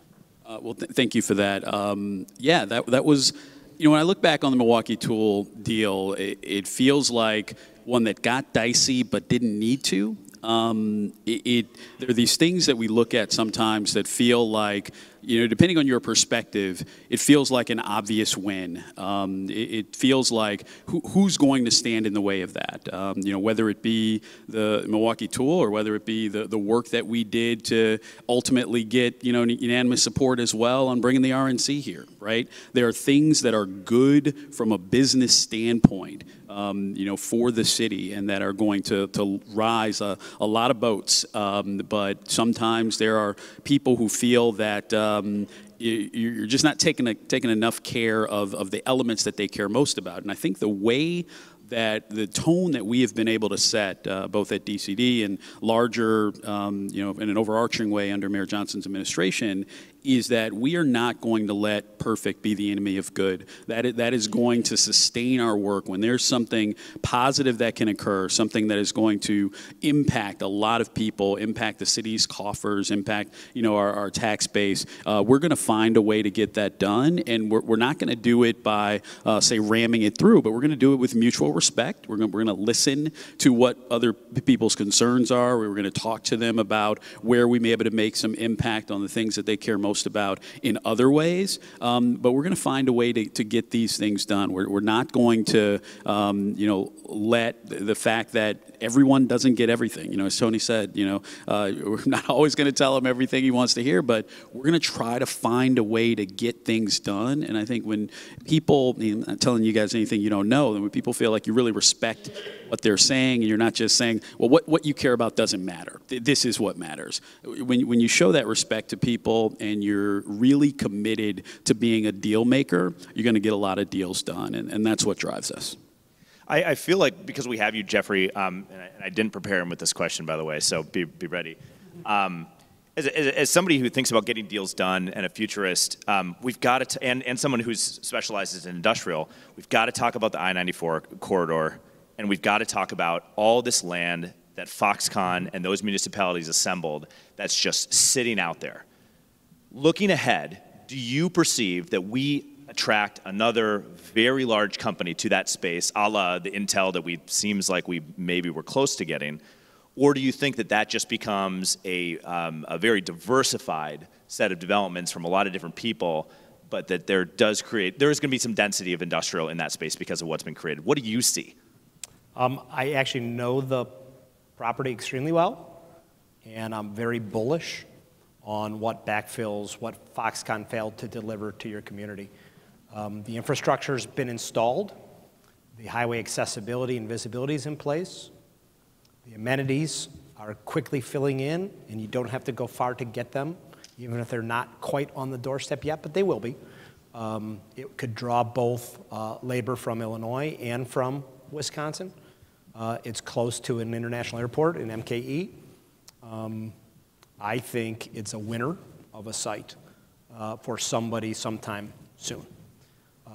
Uh, well, th thank you for that. Um, yeah, that, that was, you know, when I look back on the Milwaukee Tool deal, it, it feels like one that got dicey but didn't need to. Um, it, it, there are these things that we look at sometimes that feel like, you know, depending on your perspective, it feels like an obvious win. Um, it, it feels like who, who's going to stand in the way of that? Um, you know, whether it be the Milwaukee Tool or whether it be the, the work that we did to ultimately get, you know, unanimous support as well on bringing the R N C here, right? There are things that are good from a business standpoint, um, you know, for the city and that are going to, to rise a, a lot of boats. Um, but sometimes there are people who feel that, uh, Um, you're just not taking a, taking enough care of, of the elements that they care most about. And I think the way that the tone that we have been able to set, uh, both at D C D and larger, um, you know, in an overarching way under Mayor Johnson's administration, is that we are not going to let perfect be the enemy of good. That is, that is going to sustain our work. When there's something positive that can occur, something that is going to impact a lot of people, impact the city's coffers, impact, you know, our, our tax base, uh, we're going to find a way to get that done. And we're, we're not going to do it by, uh, say, ramming it through, but we're going to do it with mutual respect. We're going we're going to listen to what other people's concerns are. We're going to talk to them about where we may be able to make some impact on the things that they care most about in other ways, um, but we're going to find a way to, to get these things done. We're, we're not going to, um, you know, let the fact that everyone doesn't get everything. You know, as Tony said, you know, uh, we're not always going to tell him everything he wants to hear, but we're going to try to find a way to get things done. And I think when people, I'm not telling you guys anything you don't know, and when people feel like you really respect what they're saying, and you're not just saying, well, what, what you care about doesn't matter. This is what matters. When, when you show that respect to people and you're really committed to being a deal maker, you're going to get a lot of deals done, and, and that's what drives us. I, I feel like because we have you, Jeffrey, um, and, I, and I didn't prepare him with this question, by the way, so be, be ready. Um, as, as, as somebody who thinks about getting deals done and a futurist, um, we've got to, t and, and someone who specializes in industrial, we've got to talk about the I ninety-four corridor, and we've got to talk about all this land that Foxconn and those municipalities assembled that's just sitting out there. Looking ahead, do you perceive that we attract another very large company to that space, a la the Intel that we seems like we maybe were close to getting, or do you think that that just becomes a, um, a very diversified set of developments from a lot of different people, but that there does create, there is going to be some density of industrial in that space because of what's been created? What do you see? Um, I actually know the property extremely well, and I'm very bullish on what backfills, what Foxconn failed to deliver to your community. Um, the infrastructure's been installed. The highway accessibility and visibility is in place. The amenities are quickly filling in, and you don't have to go far to get them, even if they're not quite on the doorstep yet, but they will be. Um, it could draw both uh, labor from Illinois and from Wisconsin. Uh, it's close to an international airport, an M K E. Um, I think it's a winner of a site uh, for somebody sometime soon.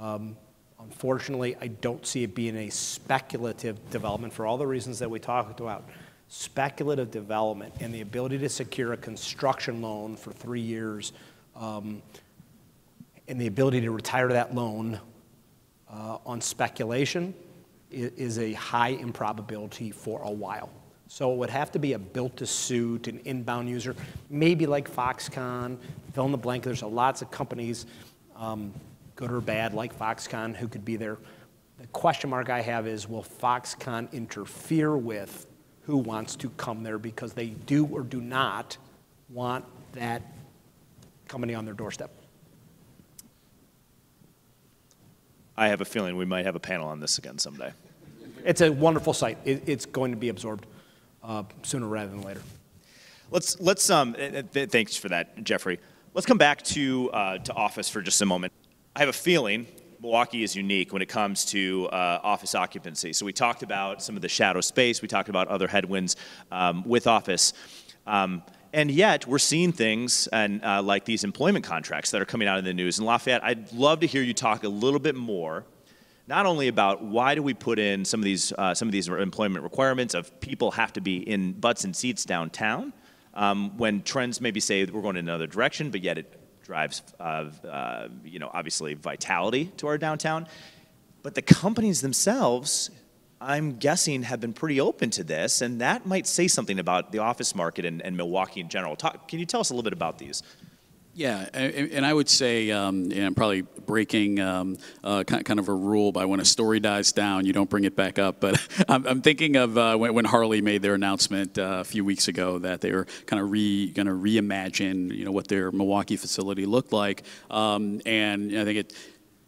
Um, unfortunately, I don't see it being a speculative development for all the reasons that we talked about. Speculative development and the ability to secure a construction loan for three years um, and the ability to retire that loan uh, on speculation is a high improbability for a while. So it would have to be a built-to-suit, an inbound user, maybe like Foxconn, fill in the blank. There's lots of companies, um, good or bad, like Foxconn, who could be there. The question mark I have is, will Foxconn interfere with who wants to come there because they do or do not want that company on their doorstep? I have a feeling we might have a panel on this again someday. It's a wonderful site. It, it's going to be absorbed. Uh, sooner rather than later. Let's let's um. Th thanks for that, Jeffrey. Let's come back to uh, to office for just a moment. I have a feeling Milwaukee is unique when it comes to uh, office occupancy. So we talked about some of the shadow space. We talked about other headwinds um, with office, um, and yet we're seeing things and uh, like these employment contracts that are coming out in the news. And Lafayette, I'd love to hear you talk a little bit more not only about why do we put in some of these uh, some of these employment requirements of people have to be in butts and seats downtown, um, when trends maybe say that we're going in another direction, but yet it drives uh, uh, you know, obviously vitality to our downtown. But the companies themselves, I'm guessing, have been pretty open to this, and that might say something about the office market and, and Milwaukee in general. Talk, can you tell us a little bit about these? Yeah, and I would say, um, and I'm probably breaking um, uh, kind of a rule by when a story dies down, you don't bring it back up. But I'm, I'm thinking of uh, when, when Harley made their announcement uh, a few weeks ago that they were kind of re, going to reimagine, you know, what their Milwaukee facility looked like, um, and you know, I think it.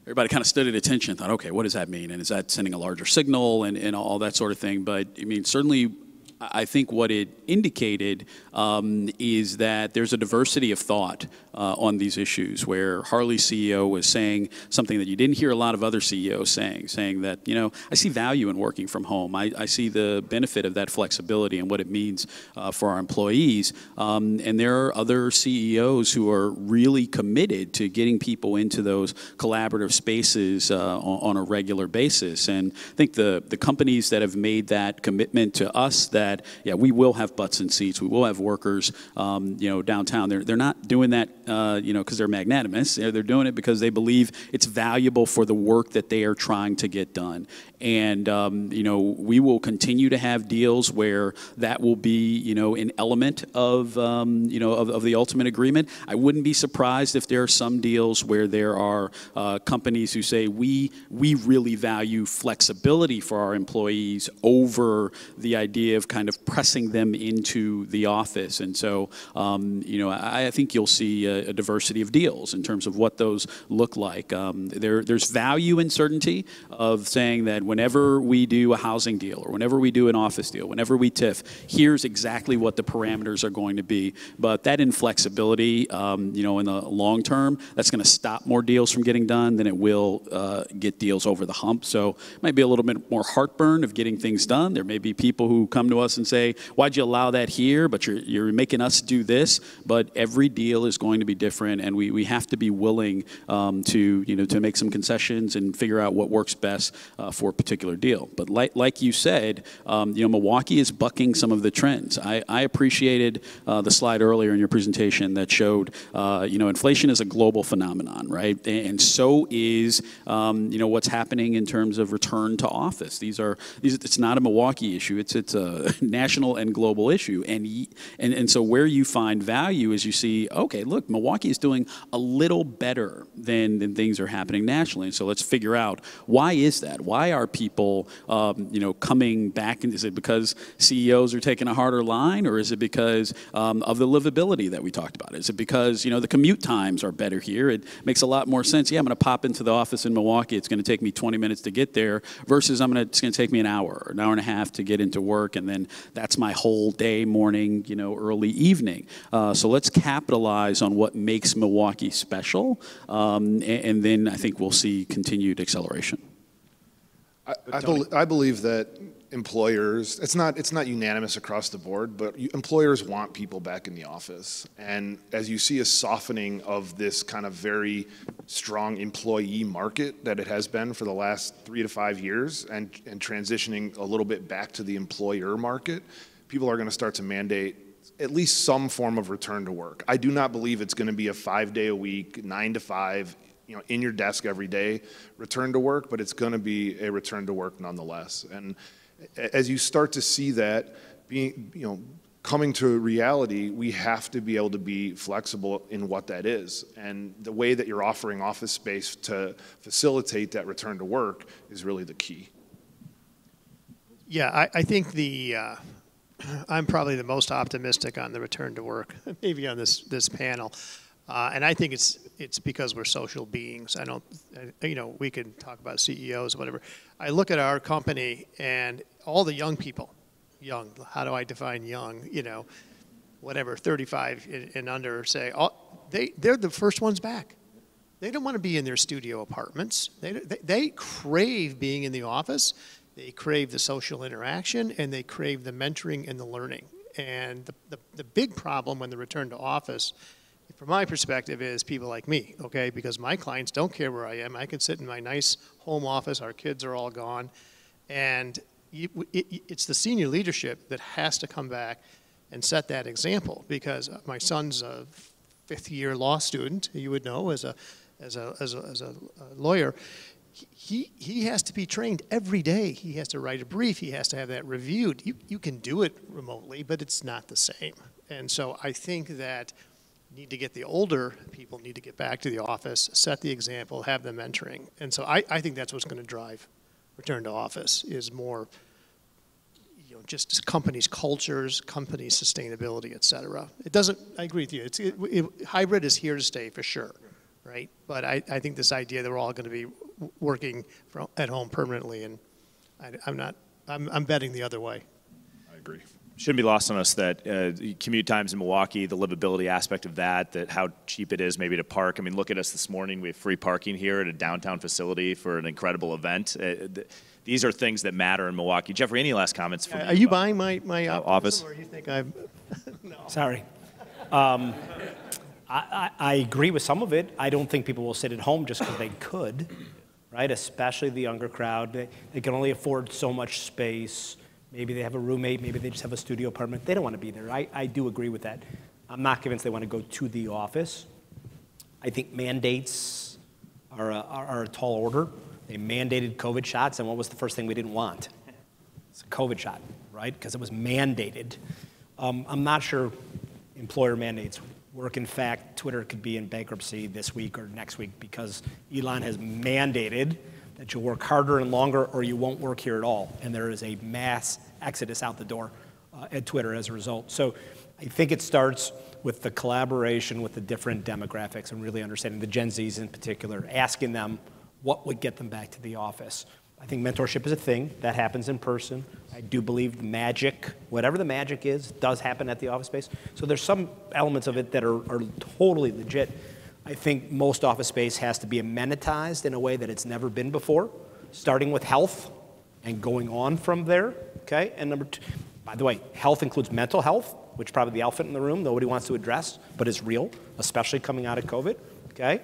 Everybody kind of stood at attention and thought, okay, what does that mean? And is that sending a larger signal and, and all that sort of thing? But, I mean, certainly I think what it indicated um, is that there's a diversity of thought uh, on these issues, where Harley's C E O was saying something that you didn't hear a lot of other C E Os saying, saying that, you know, I see value in working from home. I, I see the benefit of that flexibility and what it means uh, for our employees. Um, and there are other C E Os who are really committed to getting people into those collaborative spaces uh, on, on a regular basis. And I think the, the companies that have made that commitment to us that, yeah, we will have butts and seats, we will have workers, um, you know, downtown, they're, they're not doing that Uh, you know, because they're magnanimous. They're, they're doing it because they believe it's valuable for the work that they are trying to get done. And, um, you know, we will continue to have deals where that will be, you know, an element of, um, you know, of, of the ultimate agreement. I wouldn't be surprised if there are some deals where there are uh, companies who say, we, we really value flexibility for our employees over the idea of kind of pressing them into the office. And so, um, you know, I, I think you'll see uh, a diversity of deals in terms of what those look like. Um, there, there's value in certainty of saying that whenever we do a housing deal or whenever we do an office deal, whenever we T I F, here's exactly what the parameters are going to be. But that inflexibility, um, you know, in the long term, that's going to stop more deals from getting done than it will uh, get deals over the hump. So it might be a little bit more heartburn of getting things done. There may be people who come to us and say, why'd you allow that here? But you're, you're making us do this. But every deal is going to be different, and we, we have to be willing um, to, you know, to make some concessions and figure out what works best uh, for a particular deal. But like, like you said, um, you know, Milwaukee is bucking some of the trends. I, I appreciated uh, the slide earlier in your presentation that showed, uh, you know, inflation is a global phenomenon, right? And so is, um, you know, what's happening in terms of return to office. These are, these, it's not a Milwaukee issue. It's, it's a national and global issue. And, and, and so where you find value is you see, okay, look, Milwaukee is doing a little better than, than things are happening nationally. And so let's figure out, why is that? Why are people, um, you know, coming back? And is it because C E Os are taking a harder line, or is it because um, of the livability that we talked about? Is it because, you know, the commute times are better here? It makes a lot more sense. Yeah, I'm going to pop into the office in Milwaukee. It's going to take me twenty minutes to get there versus I'm going to, it's going to take me an hour or an hour and a half to get into work. And then that's my whole day, morning, you know, early evening. Uh, so let's capitalize on what makes Milwaukee special, um, and, and then I think we'll see continued acceleration. I, I, bel I believe that employers, it's not, it's not unanimous across the board, but you, employers want people back in the office. And as you see a softening of this kind of very strong employee market that it has been for the last three to five years and, and transitioning a little bit back to the employer market, people are going to start to mandate at least some form of return to work. I do not believe it's going to be a five-day-a-week, nine-to-five, you know, in your desk every day return to work, but it's going to be a return to work nonetheless. And as you start to see that being, you know, coming to reality, we have to be able to be flexible in what that is. And the way that you're offering office space to facilitate that return to work is really the key. Yeah, I, I think the... Uh... I'm probably the most optimistic on the return to work, maybe on this this panel, uh, and I think it's it's because we're social beings. I don't, you know, we can talk about C E Os, or whatever. I look at our company and all the young people, young. How do I define young? You know, whatever, thirty-five and under. Say, all, they they're the first ones back. They don't want to be in their studio apartments. They they, they crave being in the office. They crave the social interaction, and they crave the mentoring and the learning. And the, the, the big problem when the return to office from my perspective, is people like me, okay? Because my clients don't care where I am. I can sit in my nice home office. Our kids are all gone. And you, it, it's the senior leadership that has to come back and set that example, because my son's a fifth-year law student, you would know, as a, as a, as a, as a lawyer. He, he has to be trained every day. He has to write a brief. He has to have that reviewed. You, you can do it remotely, but it's not the same. And so I think that need to get the older people need to get back to the office, set the example, have the mentoring. And so I, I think that's what's going to drive return to office, is more, you know, just companies' cultures, company sustainability, et cetera. It doesn't, I agree with you, it's, it, it, hybrid is here to stay for sure, right? But I, I think this idea that we're all going to be working from, at home permanently, and I, I'm not, I'm, I'm betting the other way. I agree. Shouldn't be lost on us that uh, commute times in Milwaukee, the livability aspect of that, that how cheap it is maybe to park. I mean, look at us this morning. We have free parking here at a downtown facility for an incredible event. Uh, th these are things that matter in Milwaukee. Jeffrey, any last comments? From uh, are you buying my, my uh, office? Or you think I'm no. Sorry. Um, I, I agree with some of it. I don't think people will sit at home just because they could, right? Especially the younger crowd. They, they can only afford so much space. Maybe they have a roommate, maybe they just have a studio apartment. They don't want to be there. I, I do agree with that. I'm not convinced they want to go to the office. I think mandates are a, are a tall order. They mandated COVID shots, and what was the first thing we didn't want? It's a COVID shot, right? Because it was mandated. Um, I'm not sure employer mandates work. In fact, Twitter could be in bankruptcy this week or next week because Elon has mandated that you work harder and longer or you won't work here at all. And there is a mass exodus out the door uh, at Twitter as a result. So I think it starts with the collaboration with the different demographics and really understanding the Gen Zs in particular, asking them what would get them back to the office. I think mentorship is a thing that happens in person. I do believe the magic, whatever the magic is, does happen at the office space. So there's some elements of it that are, are totally legit. I think most office space has to be amenitized in a way that it's never been before, starting with health and going on from there, okay? And number two, by the way, health includes mental health, which is probably the elephant in the room nobody wants to address, but it's real, especially coming out of COVID, okay?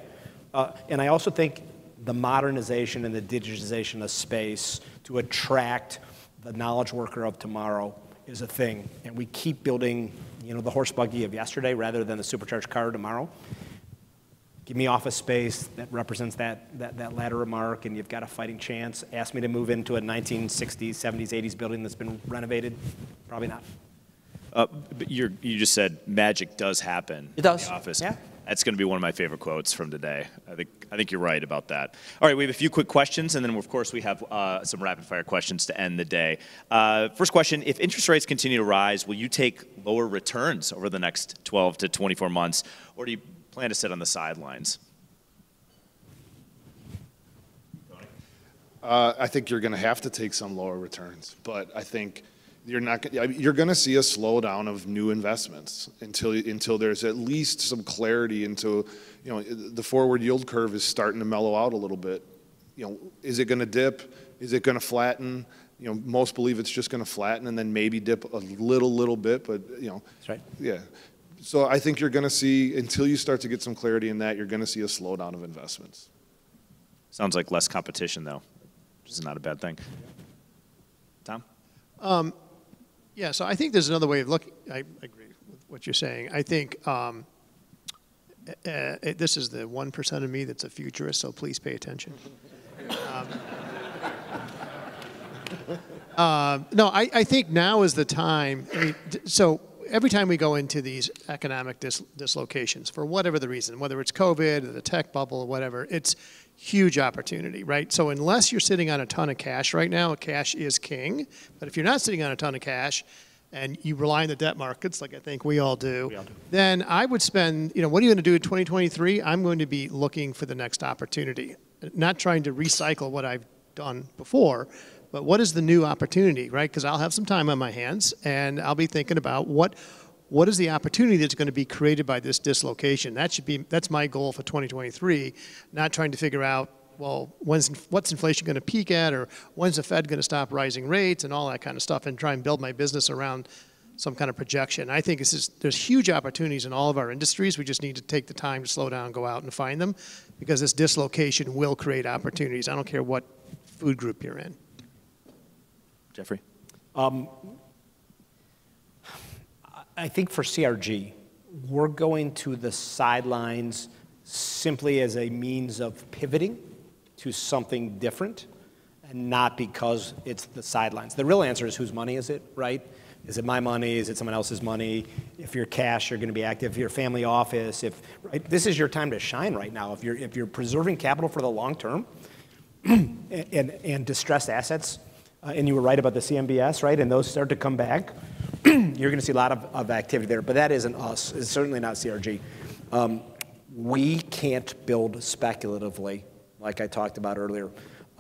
Uh, and I also think the modernization and the digitization of space to attract the knowledge worker of tomorrow is a thing. And we keep building, you know, the horse buggy of yesterday rather than the supercharged car of tomorrow. Give me office space that represents that, that, that latter remark, and you've got a fighting chance. Ask me to move into a nineteen sixties, seventies, eighties building that's been renovated. Probably not. Uh, but you're, you just said magic does happen. It does. In the office. Yeah. That's going to be one of my favorite quotes from today. I think, I think you're right about that. All right, we have a few quick questions, and then, of course, we have uh, some rapid-fire questions to end the day. Uh, first question, if interest rates continue to rise, will you take lower returns over the next twelve to twenty-four months, or do you plan to sit on the sidelines? Uh, I think you're going to have to take some lower returns, but I think you're not. You're going to see a slowdown of new investments until until there's at least some clarity into, you know, the forward yield curve is starting to mellow out a little bit. You know, is it going to dip? Is it going to flatten? You know, most believe it's just going to flatten and then maybe dip a little little bit, but you know, that's right. Yeah. So I think you're going to see, until you start to get some clarity in that, you're going to see a slowdown of investments. Sounds like less competition, though, which is not a bad thing. Tom? Um, yeah, so I think there's another way of looking. I agree with what you're saying. I think um, uh, this is the one percent of me that's a futurist, so please pay attention. um, uh, no, I, I think now is the time. I mean, so. Every time we go into these economic dis dislocations, for whatever the reason, whether it's COVID or the tech bubble or whatever, it's huge opportunity, right? So unless you're sitting on a ton of cash right now, cash is king. But if you're not sitting on a ton of cash and you rely on the debt markets, like I think we all do, we all do. Then I would spend, you know, what are you going to do in twenty twenty-three? I'm going to be looking for the next opportunity, not trying to recycle what I've done before, but what is the new opportunity, right? Because I'll have some time on my hands, and I'll be thinking about what, what is the opportunity that's going to be created by this dislocation. That should be, that's my goal for twenty twenty-three, not trying to figure out, well, when's, what's inflation going to peak at, or when's the Fed going to stop rising rates, and all that kind of stuff, and try and build my business around some kind of projection. I think this is, there's huge opportunities in all of our industries. We just need to take the time to slow down, go out and find them, because this dislocation will create opportunities. I don't care what food group you're in. Jeffrey? Um, I think for C R G, we're going to the sidelines simply as a means of pivoting to something different, and not because it's the sidelines. The real answer is whose money is it, right? Is it my money? Is it someone else's money? If you're cash, you're going to be active. If you're family office, if right, this is your time to shine right now. If you're if you're preserving capital for the long term, and, and and distressed assets, uh, and you were right about the C M B S, right? And those start to come back. You're going to see a lot of, of activity there. But that isn't us. It's certainly not C R G. Um, we can't build speculatively, like I talked about earlier.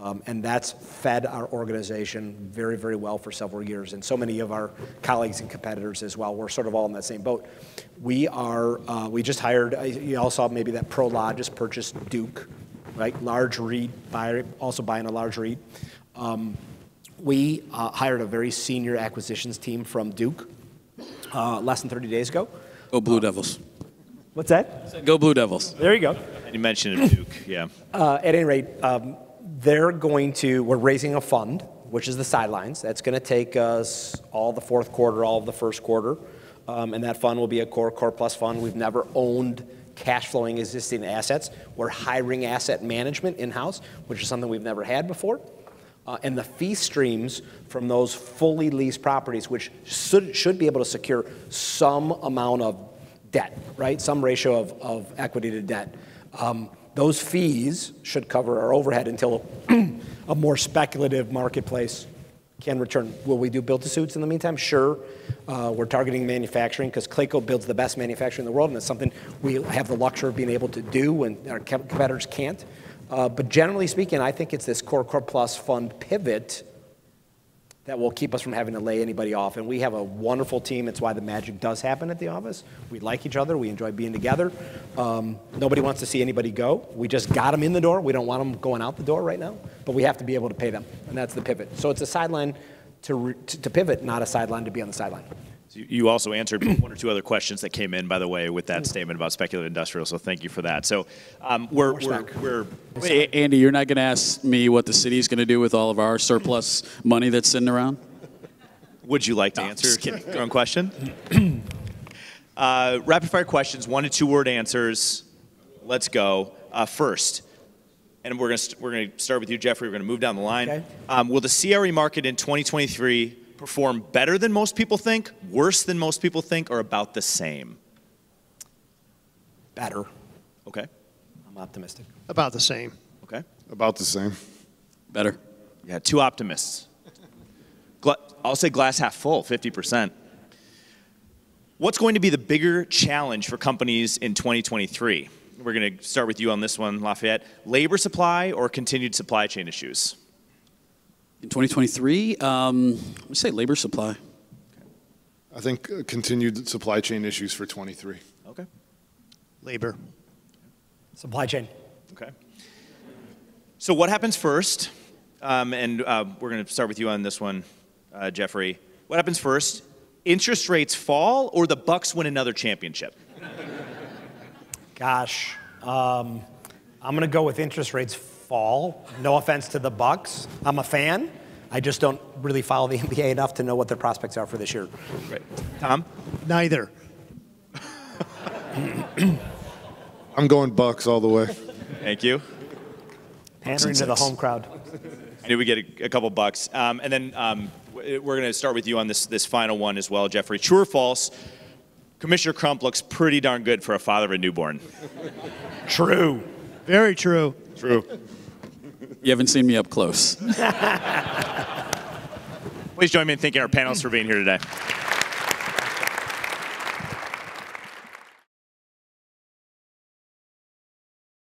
Um, and that's fed our organization very, very well for several years. And so many of our colleagues and competitors as well, we're sort of all in that same boat. We are, uh, we just hired, uh, you all saw maybe that Prologis just purchased Duke, right? Large REIT, buy, also buying a large REIT. Um, we uh, hired a very senior acquisitions team from Duke uh, less than thirty days ago. Go Blue Devils. What's that? Go Blue Devils. There you go. And you mentioned Duke, yeah. Uh, at any rate, um, they're going to, we're raising a fund, which is the sidelines. That's going to take us all the fourth quarter, all of the first quarter. Um, and that fund will be a core, core plus fund. We've never owned cash flowing existing assets. We're hiring asset management in-house, which is something we've never had before. Uh, and the fee streams from those fully leased properties, which should, should be able to secure some amount of debt, right? Some ratio of, of equity to debt. Um, Those fees should cover our overhead until a more speculative marketplace can return. Will we do build-to-suits in the meantime? Sure. Uh, we're targeting manufacturing because Clayco builds the best manufacturing in the world, and it's something we have the luxury of being able to do when our competitors can't. Uh, but generally speaking, I think it's this Core Core Plus fund pivot that will keep us from having to lay anybody off. And we have a wonderful team. It's why the magic does happen at the office. We like each other. We enjoy being together. Um, nobody wants to see anybody go. We just got them in the door. We don't want them going out the door right now. But we have to be able to pay them. And that's the pivot. So it's a sideline to, to, to pivot, not a sideline to be on the sideline. So you also answered one or two other questions that came in, by the way, with that statement about speculative industrial. So thank you for that. So um, we're, we're, we're Wait, Andy, you're not going to ask me what the city's going to do with all of our surplus money that's sitting around? Would you like to no, answer your own question? uh, rapid fire questions, one to two word answers. Let's go. Uh, first, and we're going to we're going to start with you, Jeffrey. We're going to move down the line. Okay. Um, will the C R E market in twenty twenty-three perform better than most people think, worse than most people think, or about the same? Better. Okay. I'm optimistic. About the same. Okay. About the same. Better. Yeah, two optimists. Gla I'll say glass half full, fifty percent. What's going to be the bigger challenge for companies in twenty twenty-three? We're going to start with you on this one, Lafayette. Labor supply or continued supply chain issues? In twenty twenty-three, um, I would say labor supply. I think uh, continued supply chain issues for twenty-three. Okay. Labor. Supply chain. Okay. So what happens first? Um, and uh, we're going to start with you on this one, uh, Jeffrey. What happens first? Interest rates fall or the Bucks win another championship? Gosh. Um, I'm going to go with interest rates fall. All. No offense to the Bucks. I'm a fan. I just don't really follow the N B A enough to know what their prospects are for this year. Right. Tom? Neither. I'm going Bucks all the way. Thank you. Pandering to the home crowd. I knew we get a, a couple Bucks. Um, and then um, we're going to start with you on this, this final one as well, Jeffrey. True or false, Commissioner Crump looks pretty darn good for a father of a newborn. True. Very true. True. You haven't seen me up close. Please join me in thanking our panelists for being here today.